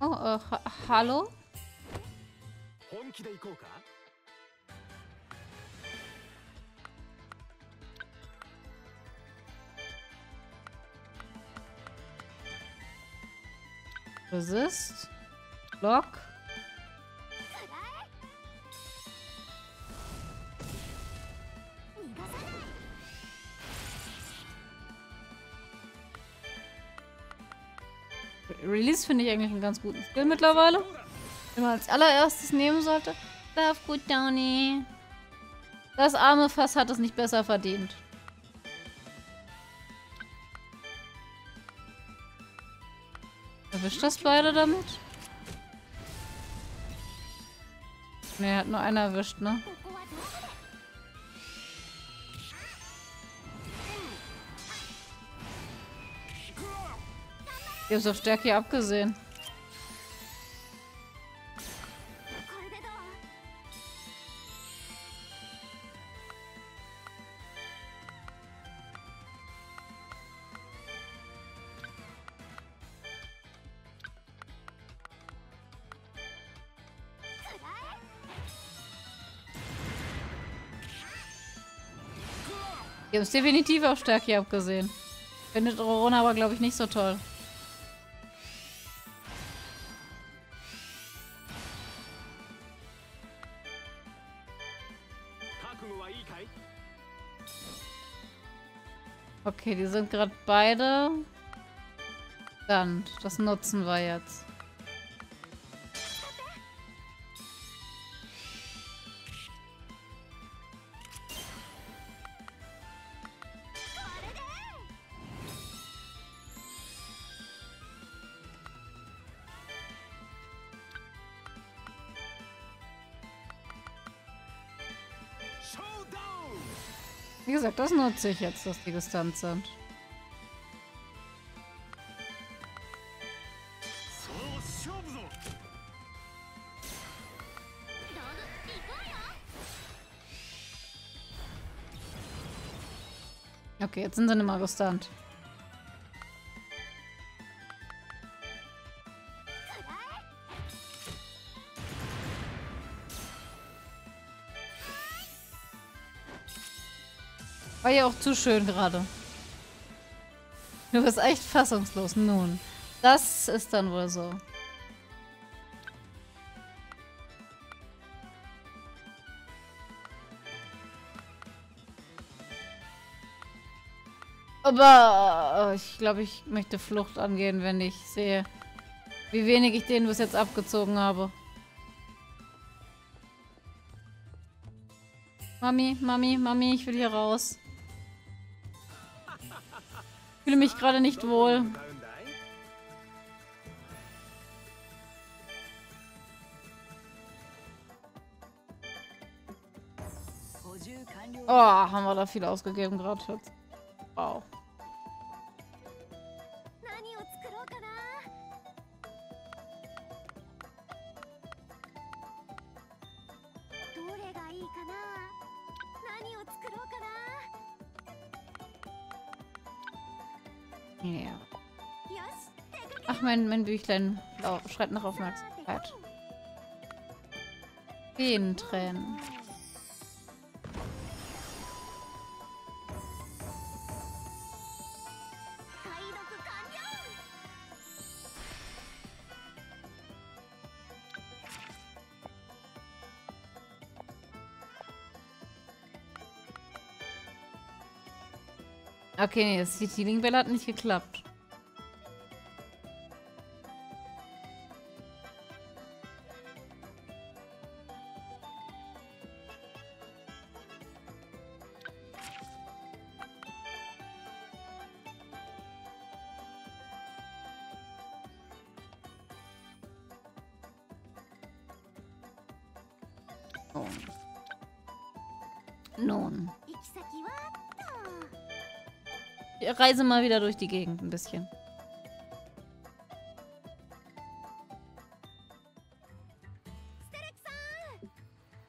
Oh, äh, ha hallo? Resist. Block. Release finde ich eigentlich einen ganz guten Skill mittlerweile. Den man als allererstes nehmen sollte. Darf gut, Downy. Das arme Fass hat es nicht besser verdient. Erwischt das beide damit? Ne, hat nur einer erwischt, ne? Ich hab's auf Stärke hier abgesehen. Ihr habt es definitiv auf Stärke abgesehen. Findet Rorona aber, glaube ich, nicht so toll. Okay, die sind gerade beide. Dann, das nutzen wir jetzt. Wie gesagt, das nutze ich jetzt, dass die gestunt sind. Okay, jetzt sind sie nicht mal gestunt. War ja auch zu schön gerade. Du bist echt fassungslos. Nun, das ist dann wohl so. Aber ich glaube, ich möchte Flucht angehen, wenn ich sehe, wie wenig ich denen bis jetzt abgezogen habe. Mami, Mami, Mami, ich will hier raus. Ich fühle mich gerade nicht wohl. Oh, haben wir da viel ausgegeben gerade jetzt. Wow. Ja. Ach, mein, mein Büchlein oh, schreit nach Aufmerksamkeit. Feen-Tränen. Okay, das Healing Bell hat nicht geklappt. Nun. Ich reise mal wieder durch die Gegend ein bisschen.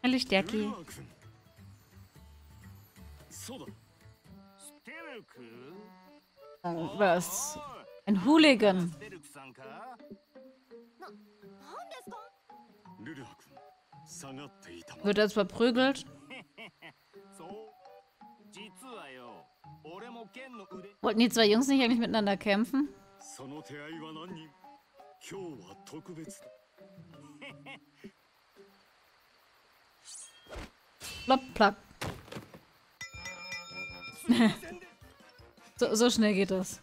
Hallo, Stärki. Oh, was? Ein Hooligan. Wird er jetzt verprügelt? Wollten die zwei Jungs nicht eigentlich miteinander kämpfen? Plopp, plack. so, so schnell geht das.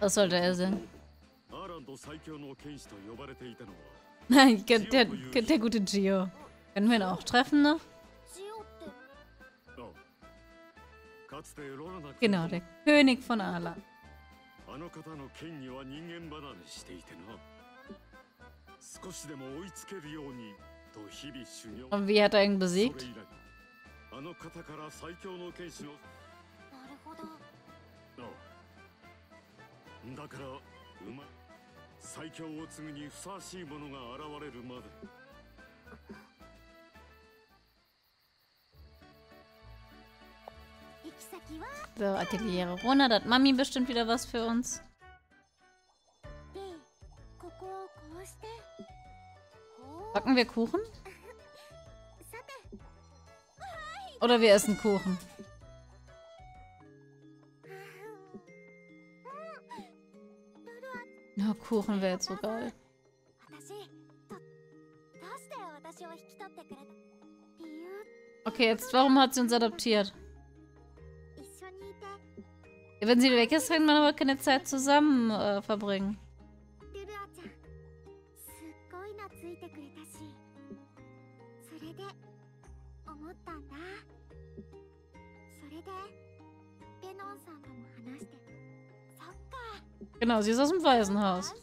Was sollte er sein? Nein, kennt der, kennt der gute Gio. Können wir ihn auch treffen noch? Genau, der König von Ala. Und wie hat er ihn besiegt? So, Atelier Lulua, da hat Mami bestimmt wieder was für uns. Backen wir Kuchen? Oder wir essen Kuchen. Na, Kuchen wäre jetzt so geil. Okay, jetzt warum hat sie uns adoptiert? Ja, wenn sie weg ist, kann man aber keine Zeit zusammen äh, verbringen. Genau, sie ist aus dem Waisenhaus.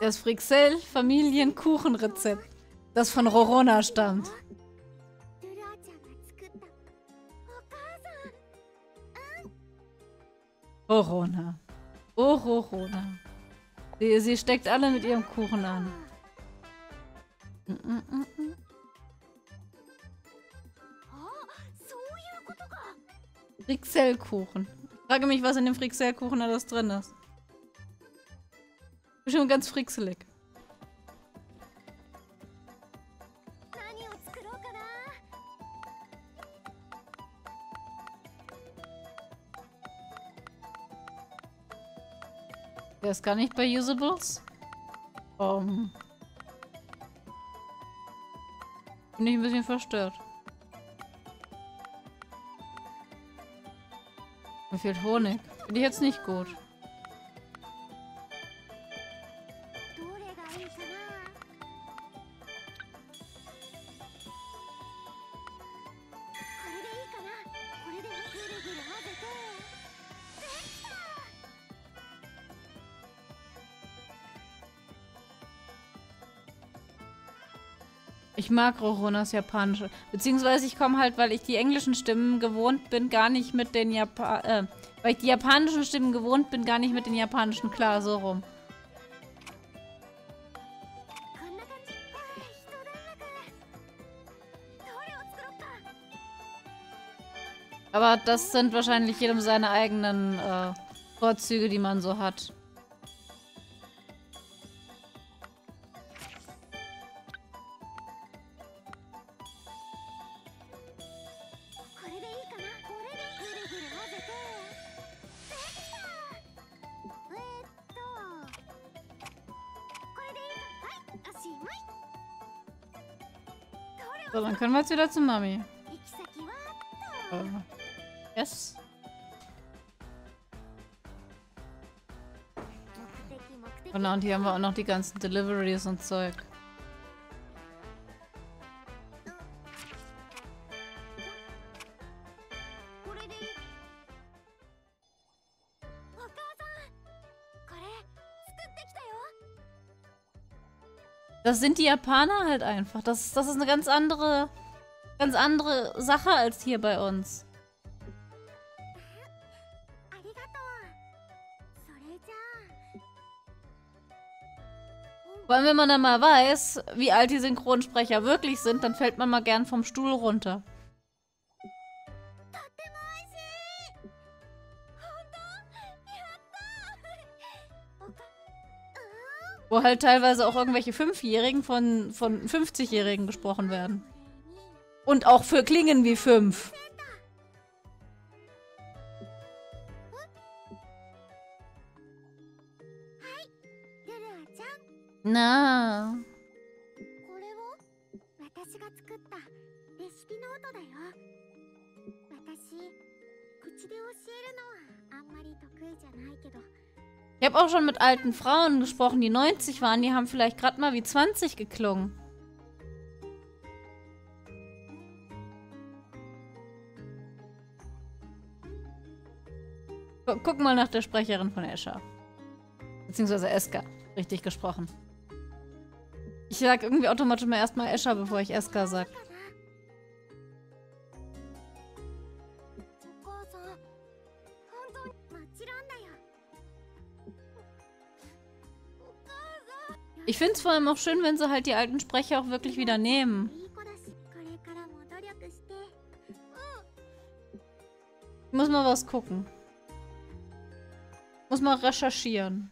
Das Frixell Familienkuchenrezept, das von Rorona stammt. Rorona. Oh, Rorona. Sie, sie steckt alle mit ihrem Kuchen an. Frixellkuchen. Ich frage mich, was in dem Frixellkuchen alles drin ist. Bestimmt ganz frixelig. Der ist gar nicht bei Usables. Um. Bin ich ein bisschen verstört. Mir fehlt Honig. Finde ich jetzt nicht gut. Ich mag Roronas japanische. Beziehungsweise ich komme halt, weil ich die englischen Stimmen gewohnt bin, gar nicht mit den Japan... Äh, weil ich die japanischen Stimmen gewohnt bin, gar nicht mit den japanischen klar, so rum. Aber das sind wahrscheinlich jedem seine eigenen äh, Vorzüge, die man so hat. So, dann können wir jetzt wieder zu Mami. Uh, yes. Genau, und hier haben wir auch noch die ganzen Deliveries und Zeug. Das sind die Japaner halt einfach. Das, das ist eine ganz andere, ganz andere Sache als hier bei uns. Vor allem, wenn man dann mal weiß, wie alt die Synchronsprecher wirklich sind, dann fällt man mal gern vom Stuhl runter. Wo halt teilweise auch irgendwelche Fünfjährigen von, von fünfzigjährigen gesprochen werden. Und auch für klingen wie fünf. Na. Ich habe auch schon mit alten Frauen gesprochen, die neunzig waren. Die haben vielleicht gerade mal wie zwanzig geklungen. Guck mal nach der Sprecherin von Ayesha. Beziehungsweise Eska. Richtig gesprochen. Ich sag irgendwie automatisch mal erstmal Ayesha, bevor ich Eska sag. Ich finde es vor allem auch schön, wenn sie halt die alten Sprecher auch wirklich wieder nehmen. Ich muss mal was gucken. Muss mal recherchieren.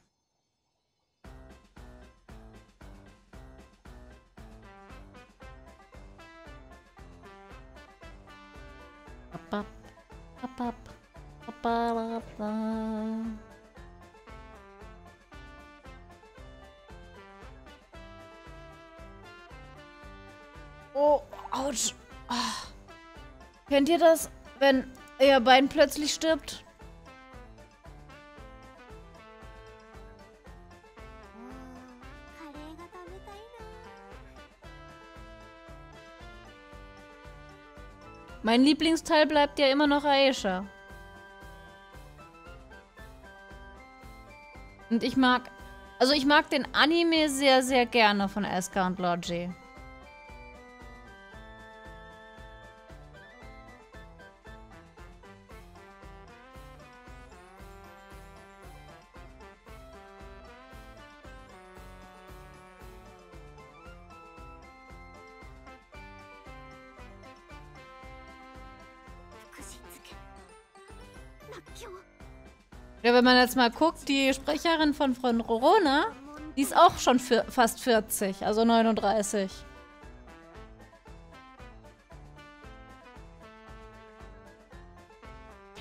Oh, ouch. Oh. Kennt ihr das, wenn ihr Bein plötzlich stirbt? Mein Lieblingsteil bleibt ja immer noch Ayesha. Und ich mag... Also ich mag den Anime sehr, sehr gerne von Eska und Lord G. Ja, wenn man jetzt mal guckt, die Sprecherin von Freundin Rorona, die ist auch schon für, fast vierzig, also neununddreißig.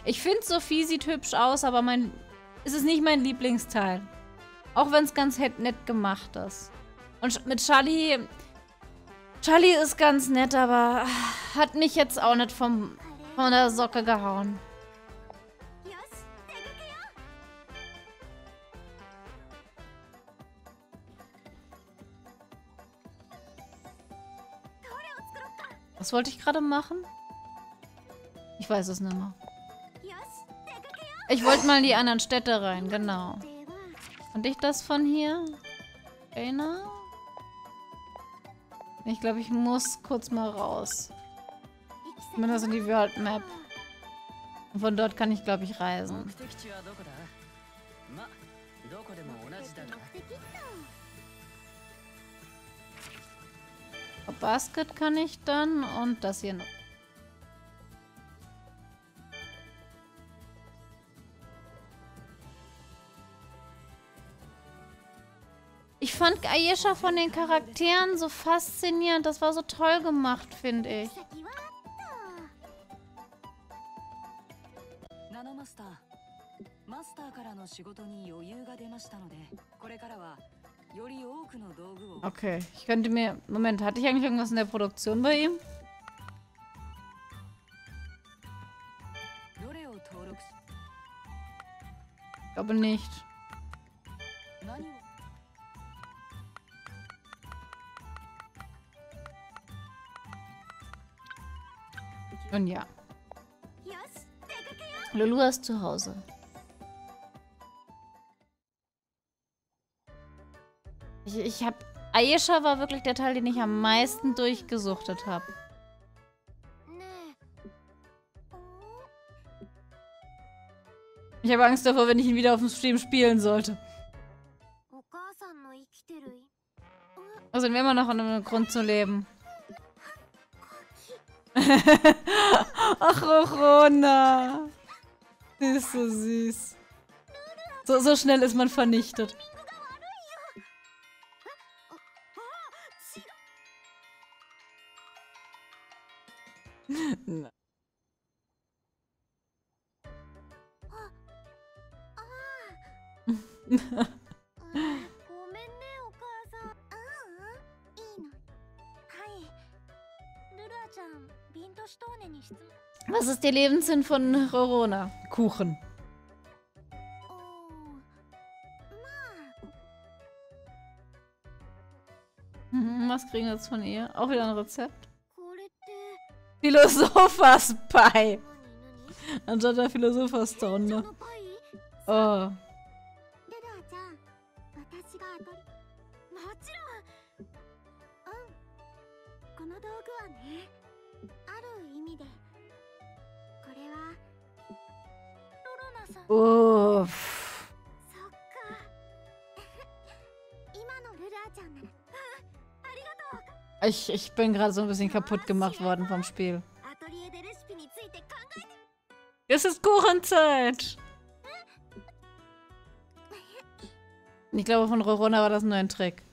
Ich finde, Sophie sieht hübsch aus, aber mein, es ist nicht mein Lieblingsteil. Auch wenn es ganz nett gemacht ist. Und mit Charlie... Charlie ist ganz nett, aber hat mich jetzt auch nicht vom, von der Socke gehauen. Was wollte ich gerade machen? Ich weiß es nicht mehr. Ich wollte mal in die anderen Städte rein, genau. Fand ich das von hier? Einer? Ich glaube, ich muss kurz mal raus. Zumindest in die World Map. Und von dort kann ich, glaube ich, reisen. Basket kann ich dann und das hier noch. Ich fand Ayesha von den Charakteren so faszinierend. Das war so toll gemacht, finde ich. Okay, ich könnte mir... Moment, hatte ich eigentlich irgendwas in der Produktion bei ihm? Ich glaube nicht. Nun ja. Lulua ist zu Hause. Ich, ich habe... Ayesha war wirklich der Teil, den ich am meisten durchgesuchtet habe. Ich habe Angst davor, wenn ich ihn wieder auf dem Stream spielen sollte. Da sind wir immer noch an einem Grund zu leben. Ach, Rorona. Die ist so süß. So, so schnell ist man vernichtet. Nein. Was ist der Lebenssinn von Rorona? Kuchen. Was kriegen wir jetzt von ihr? Auch wieder ein Rezept? Philosophers-Pie. Anstatt der Philosophers-Tonne. Oh. Uff. Ich, ich bin gerade so ein bisschen kaputt gemacht worden vom Spiel. Es ist Kuchenzeit! Ich glaube, von Rorona war das nur ein Trick.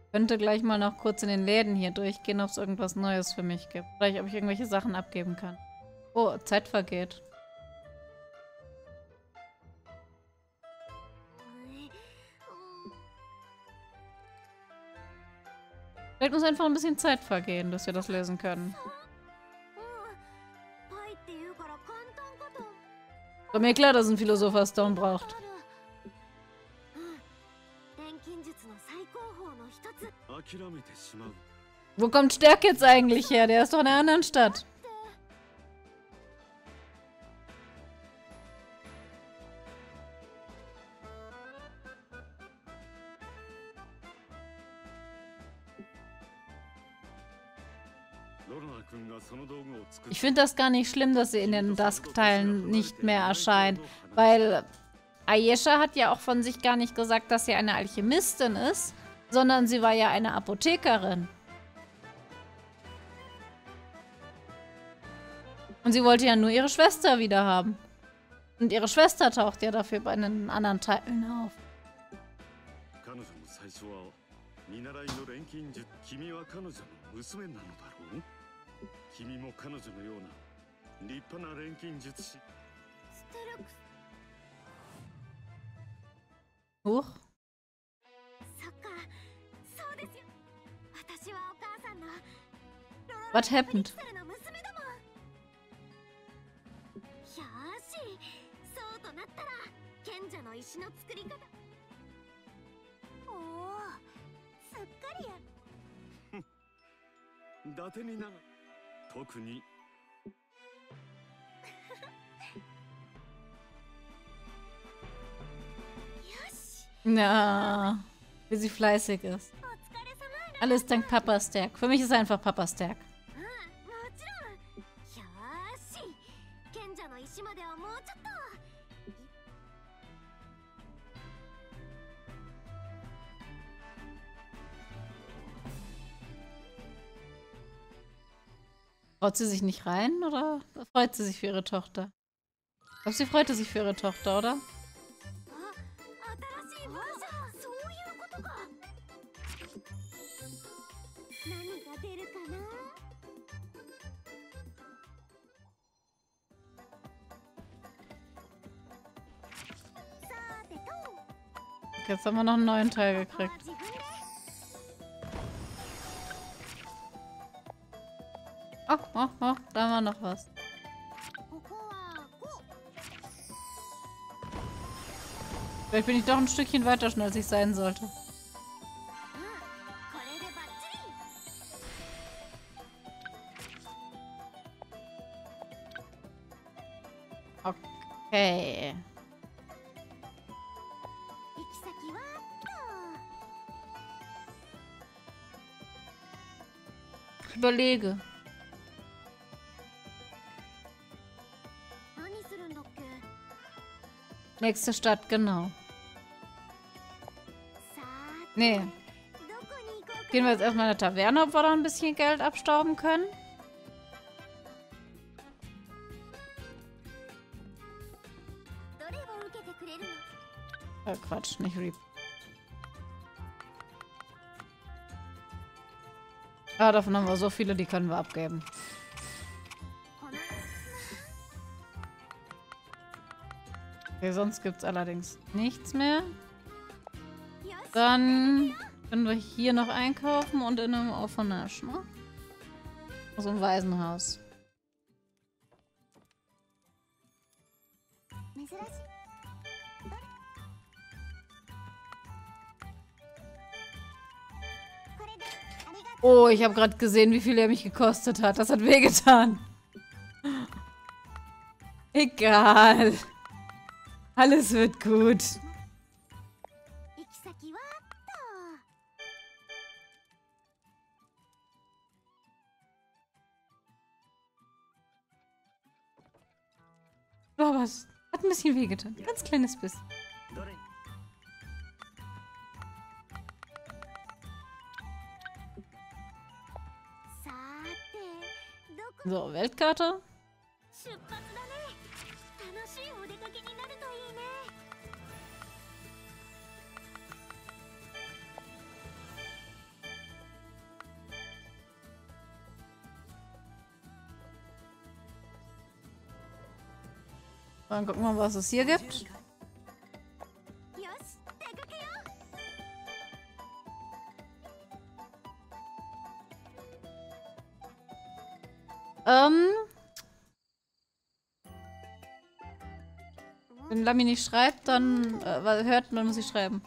Ich könnte gleich mal noch kurz in den Läden hier durchgehen, ob es irgendwas Neues für mich gibt. Vielleicht, ob ich irgendwelche Sachen abgeben kann. Oh, Zeit vergeht. Vielleicht muss einfach ein bisschen Zeit vergehen, dass wir das lesen können. War mir klar, dass ein Philosopher Stone braucht. Wo kommt Stärke jetzt eigentlich her? Der ist doch in einer anderen Stadt. Ich finde das gar nicht schlimm, dass sie in den Dusk-Teilen nicht mehr erscheint, weil Ayesha hat ja auch von sich gar nicht gesagt, dass sie eine Alchemistin ist, sondern sie war ja eine Apothekerin. Und sie wollte ja nur ihre Schwester wieder haben. Und ihre Schwester taucht ja dafür bei den anderen Teilen auf. Huch. Was happened? Na, wie sie fleißig ist. Alles dank Papa Stärk. Für mich ist er einfach Papa Stärk. Traut sie sich nicht rein oder freut sie sich für ihre Tochter? Ich glaube, sie freute sich für ihre Tochter, oder? Jetzt haben wir noch einen neuen Teil gekriegt. Oh, oh, oh, da war noch was. Vielleicht bin ich doch ein Stückchen weiter schon, als ich sein sollte. Okay. Ich überlege. Nächste Stadt, genau. Nee. Gehen wir jetzt erstmal in eine Taverne, ob wir da ein bisschen Geld abstauben können. Oh, Quatsch, nicht Reap. Ah, davon haben wir so viele, die können wir abgeben. Okay, sonst gibt es allerdings nichts mehr. Dann können wir hier noch einkaufen und in einem Orphanage, ne? Also im Waisenhaus. Oh, ich habe gerade gesehen, wie viel er mich gekostet hat. Das hat wehgetan. Egal. Alles wird gut. Oh, was? Hat ein bisschen wehgetan. Ganz kleines bisschen. So, Weltkarte. Dann gucken wir mal, was es hier gibt. Ähm. Wenn Lami nicht schreibt, dann äh, hört man, muss ich schreiben.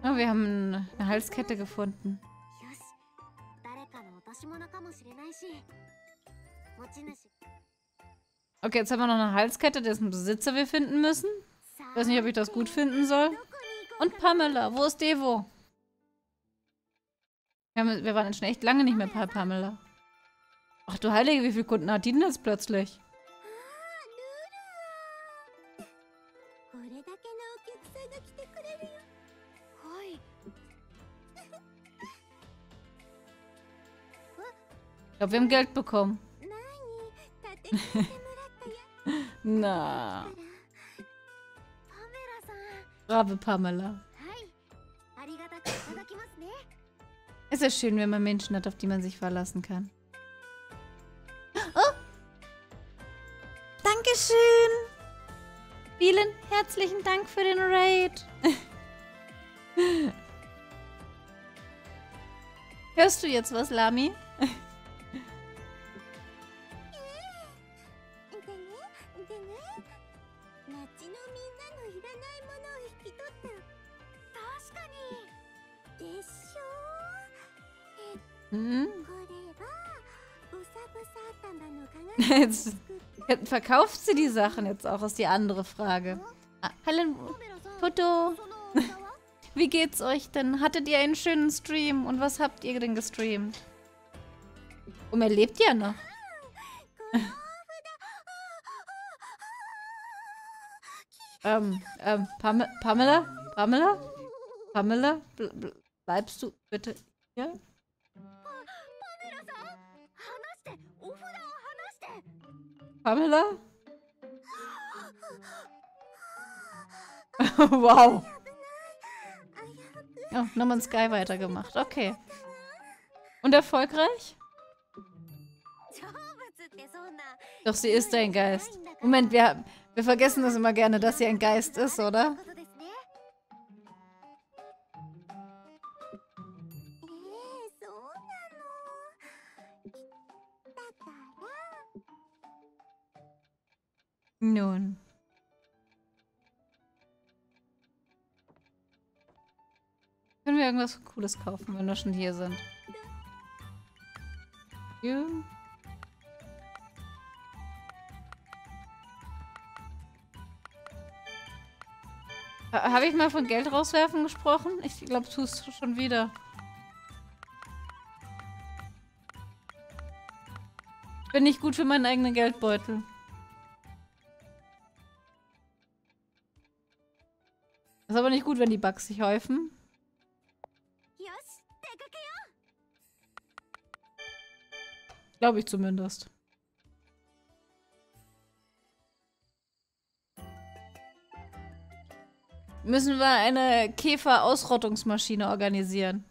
Oh, wir haben eine Halskette gefunden. Okay, jetzt haben wir noch eine Halskette, dessen Besitzer wir finden müssen. Ich weiß nicht, ob ich das gut finden soll. Und Pamela, wo ist Devo? Wir, haben, wir waren schon echt lange nicht mehr bei Pamela. Ach du Heilige, wie viele Kunden hat die denn jetzt plötzlich? Ich glaube, wir haben Geld bekommen. Na. Brave Pamela. Es ist schön, wenn man Menschen hat, auf die man sich verlassen kann. Oh! Dankeschön! Vielen herzlichen Dank für den Raid. Hörst du jetzt was, Lami? Jetzt verkauft sie die Sachen jetzt auch, ist die andere Frage. Ah, Helen, Foto. Wie geht's euch denn? Hattet ihr einen schönen Stream? Und was habt ihr denn gestreamt? Und er lebt ja noch. ähm, ähm, Pam Pamela? Pamela? Pamela? Ble bleibst du bitte hier? Pamela? Wow. Oh, nochmal ein Sky weitergemacht. Okay. Und erfolgreich? Doch, sie ist ein Geist. Moment, wir, wir vergessen das immer gerne, dass sie ein Geist ist, oder? Nun. Können wir irgendwas Cooles kaufen, wenn wir schon hier sind? Ja. Habe ich mal von Geld rauswerfen gesprochen? Ich glaube, du tust schon wieder. Ich bin nicht gut für meinen eigenen Geldbeutel. Ist aber nicht gut, wenn die Bugs sich häufen. Glaube ich zumindest. Müssen wir eine Käfer-Ausrottungsmaschine organisieren.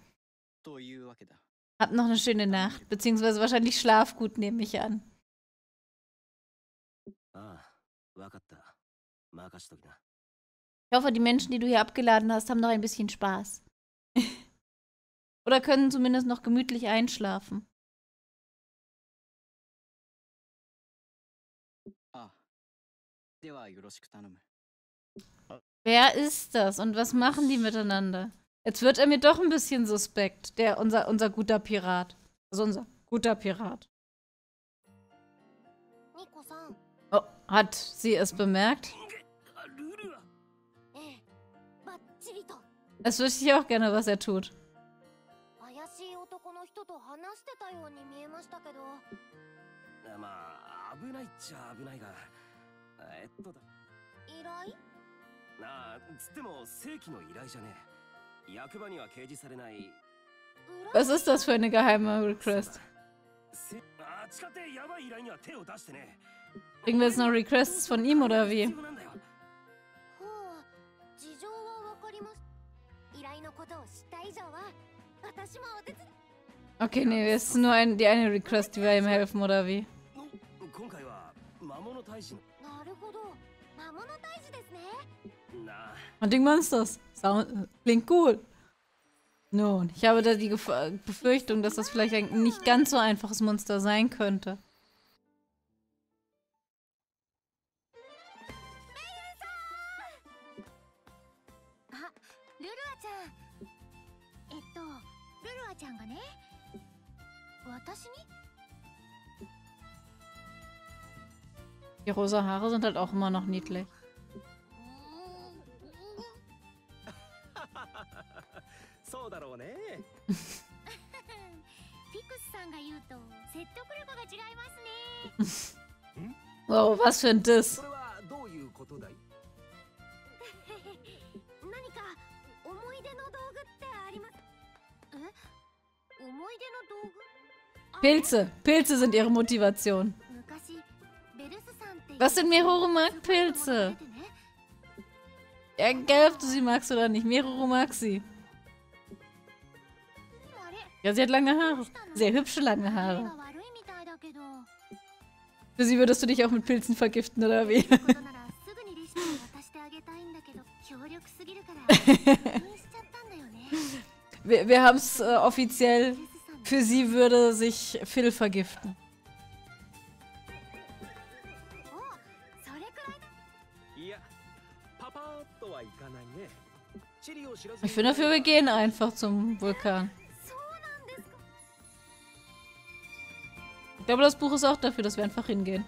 Habt noch eine schöne Nacht. Beziehungsweise wahrscheinlich Schlaf gut, nehme ich an. Ich hoffe, die Menschen, die du hier abgeladen hast, haben noch ein bisschen Spaß. Oder können zumindest noch gemütlich einschlafen. Wer ist das und was machen die miteinander? Jetzt wird er mir doch ein bisschen suspekt, der unser, unser guter Pirat. Also unser guter Pirat. Oh, hat sie es bemerkt? Es wüsste ich auch gerne, was er tut. Was ist das für eine geheime Request? Kriegen wir jetzt noch Requests von ihm oder wie? Okay, nee, es ist nur ein, die eine Request, die wir ihm helfen oder wie? Und Ding Monsters. Sound, klingt cool. Nun, ich habe da die Gef Befürchtung, dass das vielleicht ein nicht ganz so einfaches Monster sein könnte. Die rosa Haare sind halt auch immer noch niedlich. Wow, was für ein Diss. Pilze. Pilze sind ihre Motivation. Was denn Meruru mag? Pilze. Egal, ob du sie magst oder nicht. Meruru mag sie. Ja, sie hat lange Haare. Sehr hübsche lange Haare. Für sie würdest du dich auch mit Pilzen vergiften, oder wie? wir wir haben es äh, offiziell. Für sie würde sich Phil vergiften. Ich bin dafür, wir gehen einfach zum Vulkan. Ich glaube, das Buch ist auch dafür, dass wir einfach hingehen.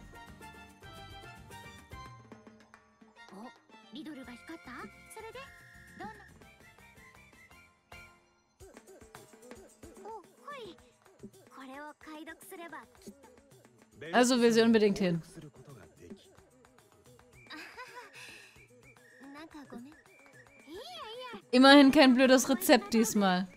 Also will sie unbedingt hin. Immerhin kein blödes Rezept diesmal.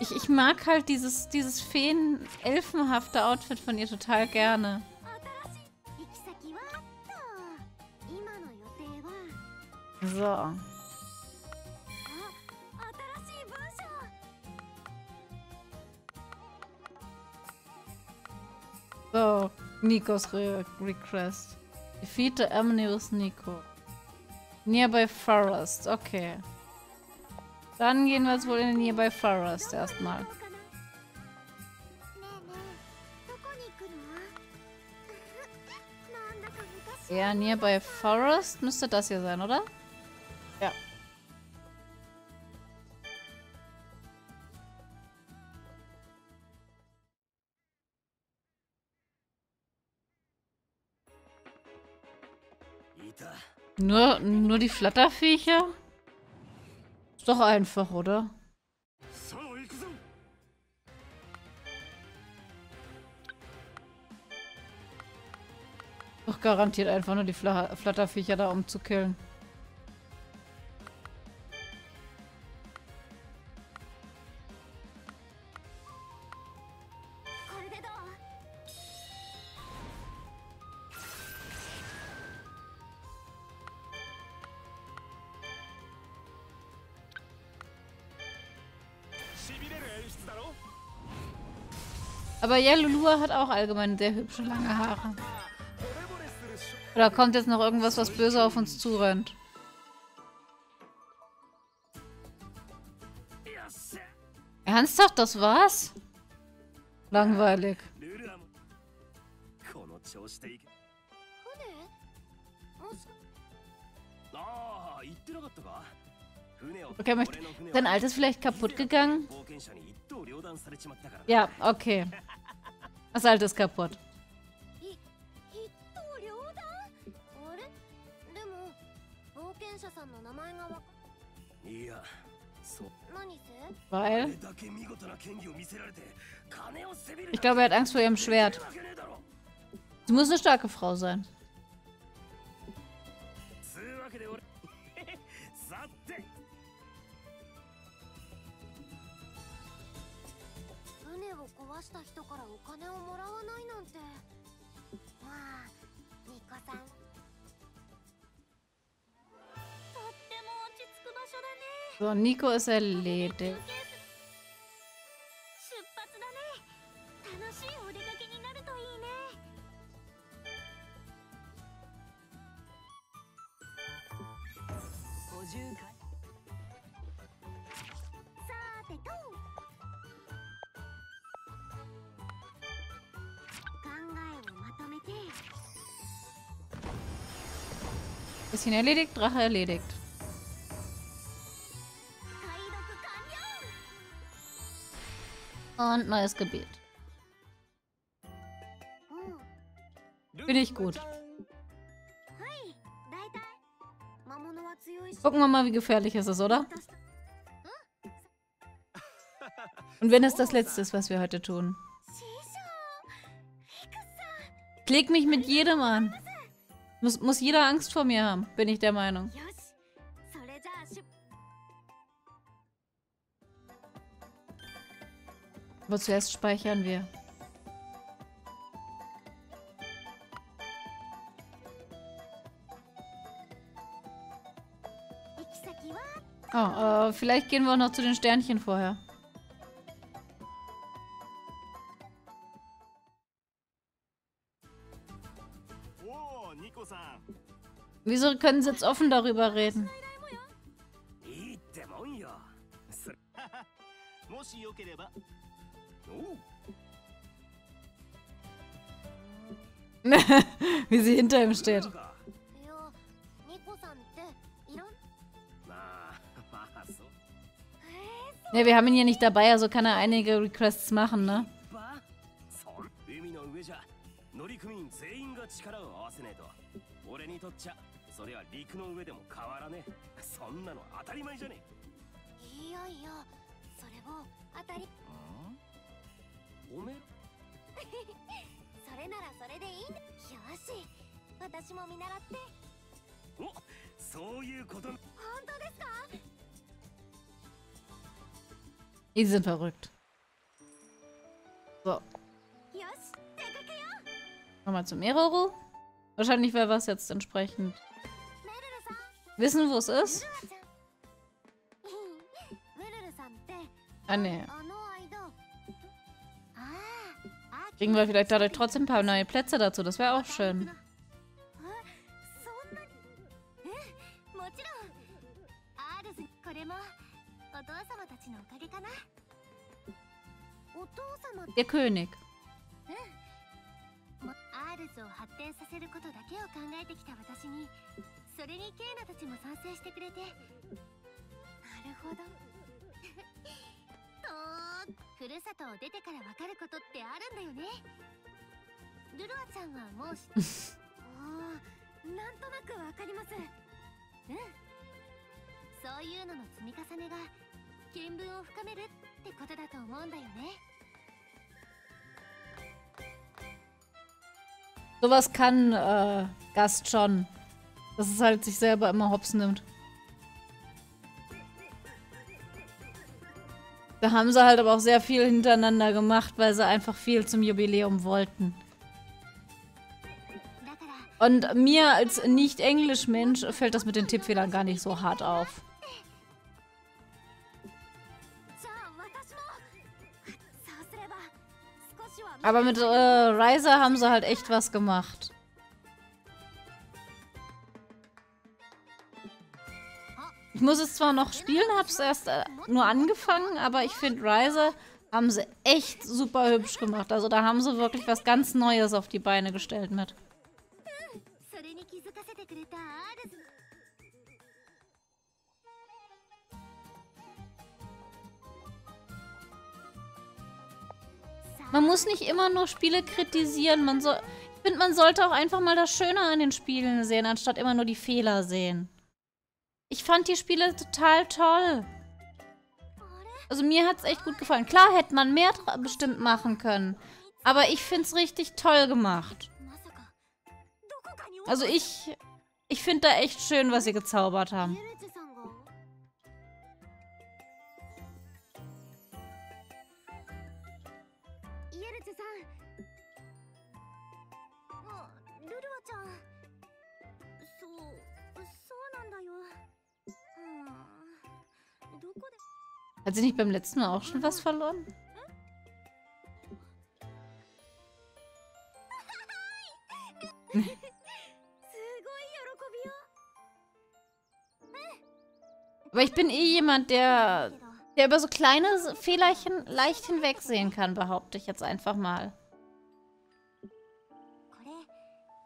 Ich, ich mag halt dieses, dieses feen-elfenhafte Outfit von ihr total gerne. So. So, Nikos Re Request. Defeat the Amnius Nico. Nearby Forest, okay. Dann gehen wir jetzt wohl in den Nearby Forest erstmal. Ja, Nearby Forest müsste das hier sein, oder? Ja. Nur, nur die Flatterviecher? Ist doch einfach, oder? Doch garantiert einfach nur die Fla Flatterviecher da umzukillen. Aber ja, Lulua hat auch allgemein sehr hübsche lange Haare. Oder kommt jetzt noch irgendwas, was böse auf uns zurennt? Ernsthaft, das war's? Langweilig. Okay, möchte. Ist dein Altes vielleicht kaputt gegangen? Ja, okay. Das Alte ist kaputt. Weil? Ich glaube, er hat Angst vor ihrem Schwert. Sie muss eine starke Frau sein. So, Nico ist erledigt. Bisschen erledigt, Drache erledigt. Und neues Gebet. Bin ich gut. Gucken wir mal, wie gefährlich es ist, oder? Und wenn es das Letzte ist, was wir heute tun. Ich leg mich mit jedem an. Muss, muss jeder Angst vor mir haben, bin ich der Meinung. Aber zuerst speichern wir. Oh, äh, vielleicht gehen wir auch noch zu den Sternchen vorher. Wieso können sie jetzt offen darüber reden? Wie sie hinter ihm steht. Ja, wir haben ihn hier nicht dabei, also kann er einige Requests machen, ne? 俺にとっちゃそれは陸の上でも変わらねえ。そんなの当たり前じゃねえ。いやいや、それも当たり。おめえ。それならそれでいい。よし、私も見習って。お、そういうこと。本当ですか？ Die sind verrückt. So. Nochmal zu Meruru. Wahrscheinlich wäre was jetzt entsprechend. Wissen, wo es ist? Ah, ne. Kriegen wir vielleicht dadurch trotzdem ein paar neue Plätze dazu. Das wäre auch schön. Der König. Sowas kann äh, Gast schon. Dass es halt sich selber immer hops nimmt. Da haben sie halt aber auch sehr viel hintereinander gemacht, weil sie einfach viel zum Jubiläum wollten. Und mir als Nicht-Englisch-Mensch fällt das mit den Tippfehlern gar nicht so hart auf. Aber mit äh, Ryza haben sie halt echt was gemacht. Ich muss es zwar noch spielen, hab's erst äh, nur angefangen, aber ich finde, Ryza haben sie echt super hübsch gemacht. Also da haben sie wirklich was ganz Neues auf die Beine gestellt mit. Man muss nicht immer nur Spiele kritisieren. Man soll, ich finde, man sollte auch einfach mal das Schöne an den Spielen sehen, anstatt immer nur die Fehler sehen. Ich fand die Spiele total toll. Also mir hat es echt gut gefallen. Klar hätte man mehr bestimmt machen können. Aber ich finde es richtig toll gemacht. Also ich, ich finde da echt schön, was sie gezaubert haben. Hat sie nicht beim letzten Mal auch schon was verloren? Aber ich bin eh jemand, der, der über so kleine Fehlerchen leicht hinwegsehen kann, behaupte ich jetzt einfach mal.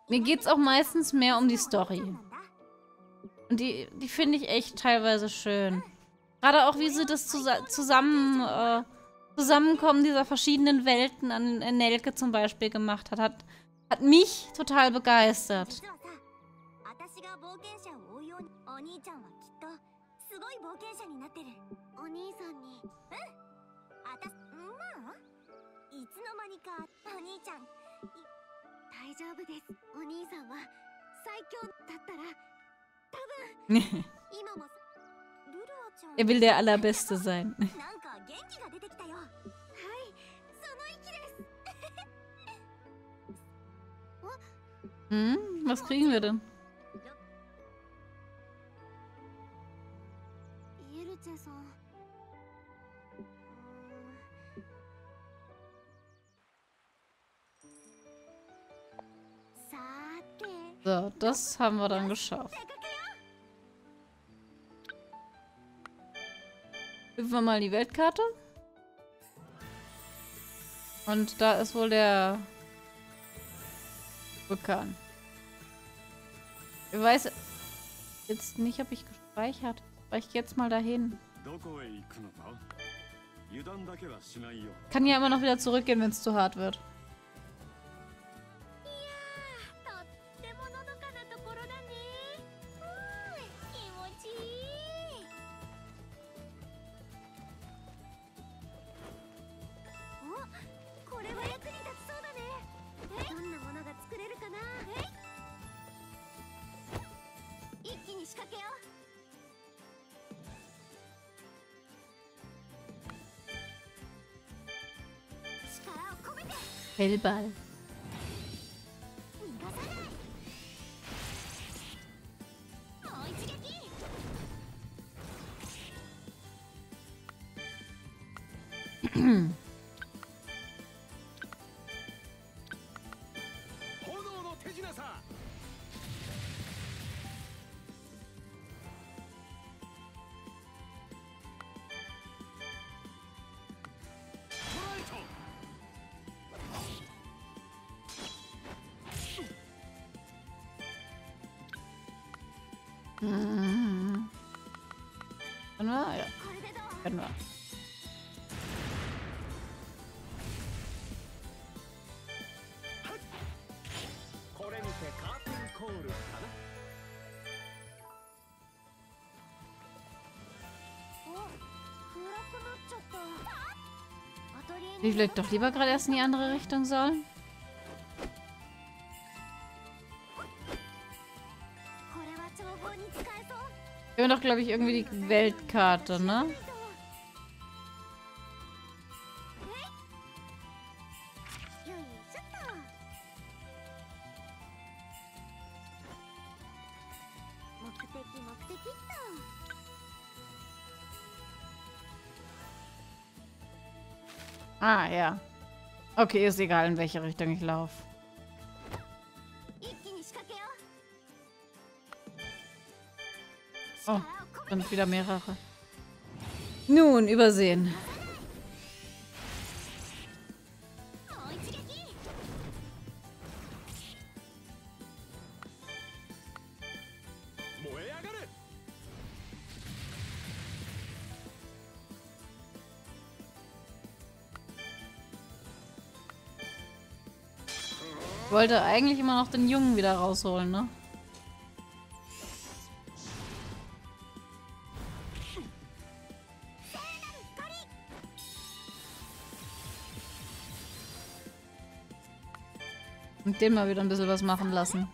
Mir geht's auch meistens mehr um die Story. Und die, die finde ich echt teilweise schön. Gerade auch, wie sie das zus zusammen, äh, Zusammenkommen dieser verschiedenen Welten an Nelke zum Beispiel gemacht hat, hat, hat mich total begeistert. Er will der Allerbeste sein. Hm, was kriegen wir denn? So, das haben wir dann geschafft. Üben wir mal die Weltkarte. Und da ist wohl der Vulkan. Ich weiß jetzt nicht, ob ich gespeichert. Aber ich gehe jetzt mal dahin. Kann ja immer noch wieder zurückgehen, wenn es zu hart wird. Hellball. Hm. Können wir? Ja. Können wir. Wir vielleicht doch lieber gerade erst in die andere Richtung sollen. Wir haben doch, glaube ich, irgendwie die Weltkarte, ne? Ah, ja. Okay, ist egal, in welche Richtung ich laufe. Oh, sind wieder mehrere. Nun, übersehen. Ich wollte eigentlich immer noch den Jungen wieder rausholen, ne? Und den mal wieder ein bisschen was machen lassen.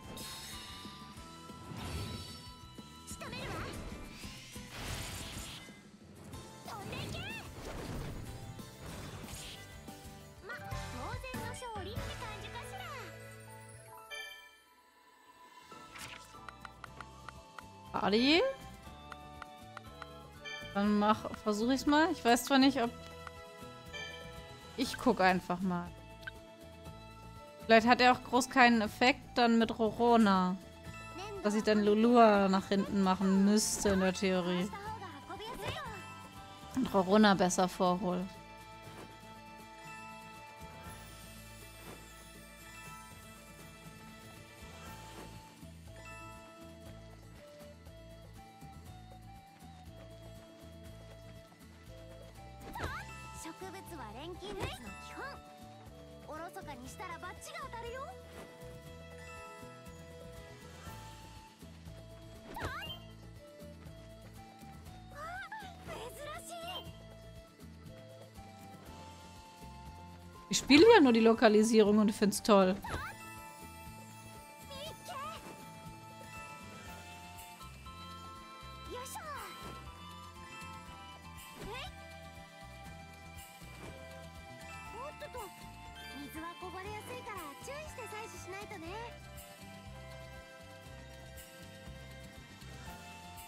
Party? Dann mach, versuche ich es mal. Ich weiß zwar nicht, ob... Ich guck einfach mal. Vielleicht hat er auch groß keinen Effekt dann mit Rorona. Dass ich dann Lulua nach hinten machen müsste in der Theorie. Und Rorona besser vorholen. Ich spiele ja nur die Lokalisierung und ich finde es toll.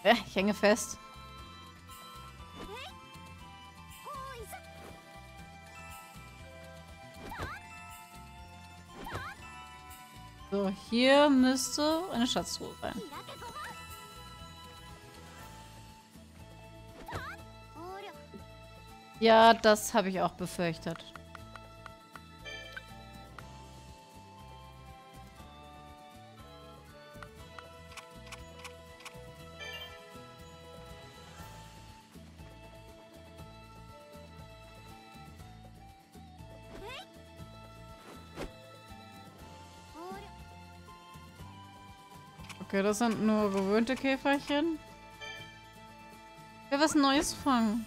Äh, ich hänge fest. So, hier müsste eine Schatztruhe sein. Ja, das habe ich auch befürchtet. Okay, das sind nur gewöhnte Käferchen. Ich will was Neues fangen.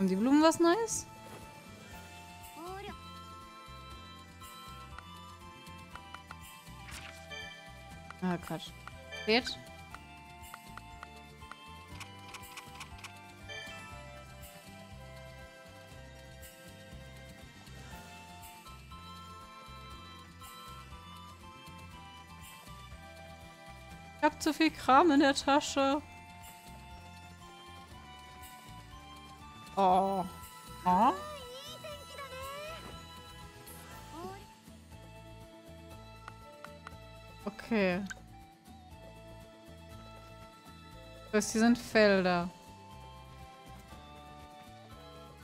Haben die Blumen was Neues? Ah, Quatsch. Seht? Ich hab zu viel Kram in der Tasche. Oh. Oh? Okay. Das hier sind Felder.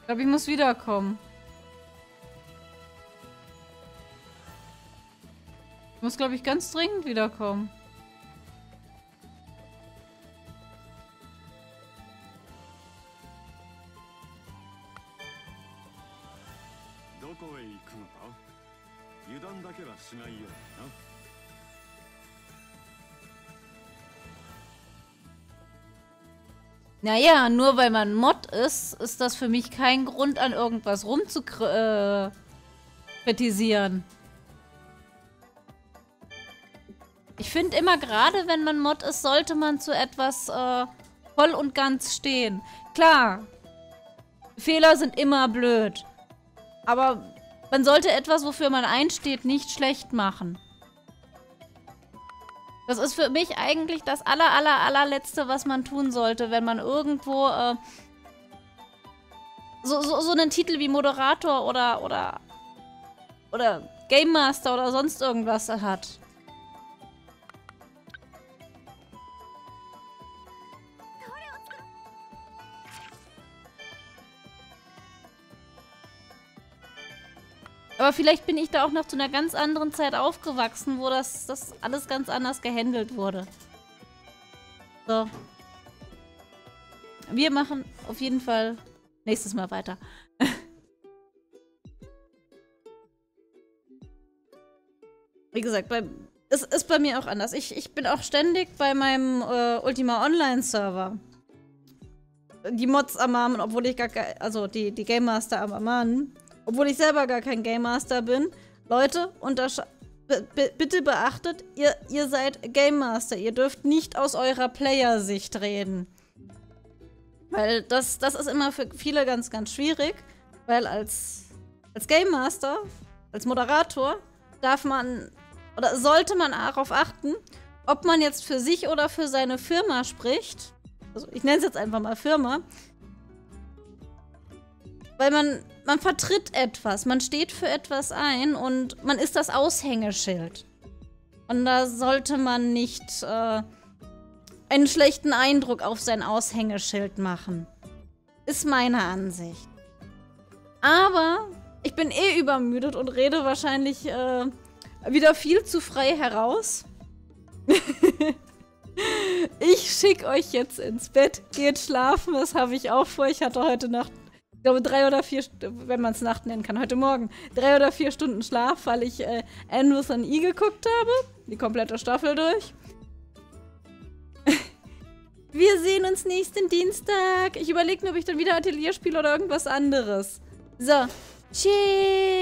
Ich glaube, ich muss wiederkommen. Ich muss, glaube ich, ganz dringend wiederkommen. Naja, nur weil man Mod ist, ist das für mich kein Grund, an irgendwas rumzukritisieren. Äh, ich finde immer, gerade wenn man Mod ist, sollte man zu etwas äh, voll und ganz stehen. Klar, Fehler sind immer blöd. Aber man sollte etwas, wofür man einsteht, nicht schlecht machen. Das ist für mich eigentlich das aller, aller, allerletzte, was man tun sollte, wenn man irgendwo äh, so, so, so einen Titel wie Moderator oder, oder, oder Game Master oder sonst irgendwas hat. Aber vielleicht bin ich da auch noch zu einer ganz anderen Zeit aufgewachsen, wo das, das alles ganz anders gehandelt wurde. So. Wir machen auf jeden Fall nächstes Mal weiter. Wie gesagt, bei, es ist bei mir auch anders. Ich, ich bin auch ständig bei meinem äh, Ultima Online-Server. Die Mods am Armen, obwohl ich gar keine... Also die, die Game Master am Armen... Obwohl ich selber gar kein Game Master bin. Leute, bitte beachtet, ihr, ihr seid Game Master. Ihr dürft nicht aus eurer Player-Sicht reden. Weil das, das ist immer für viele ganz, ganz schwierig. Weil als, als Game Master, als Moderator, darf man oder sollte man darauf achten, ob man jetzt für sich oder für seine Firma spricht. Also ich nenne es jetzt einfach mal Firma. Weil man, man vertritt etwas, man steht für etwas ein und man ist das Aushängeschild. Und da sollte man nicht äh, einen schlechten Eindruck auf sein Aushängeschild machen. Ist meine Ansicht. Aber ich bin eh übermüdet und rede wahrscheinlich äh, wieder viel zu frei heraus. Ich schicke euch jetzt ins Bett, geht schlafen, das habe ich auch vor. Ich hatte heute Nacht... Ich glaube, drei oder vier, wenn man es Nacht nennen kann, heute Morgen, drei oder vier Stunden Schlaf, weil ich äh, Anne with an I geguckt habe. Die komplette Staffel durch. Wir sehen uns nächsten Dienstag. Ich überlege mir, ob ich dann wieder Atelier spiele oder irgendwas anderes. So. Tschüss.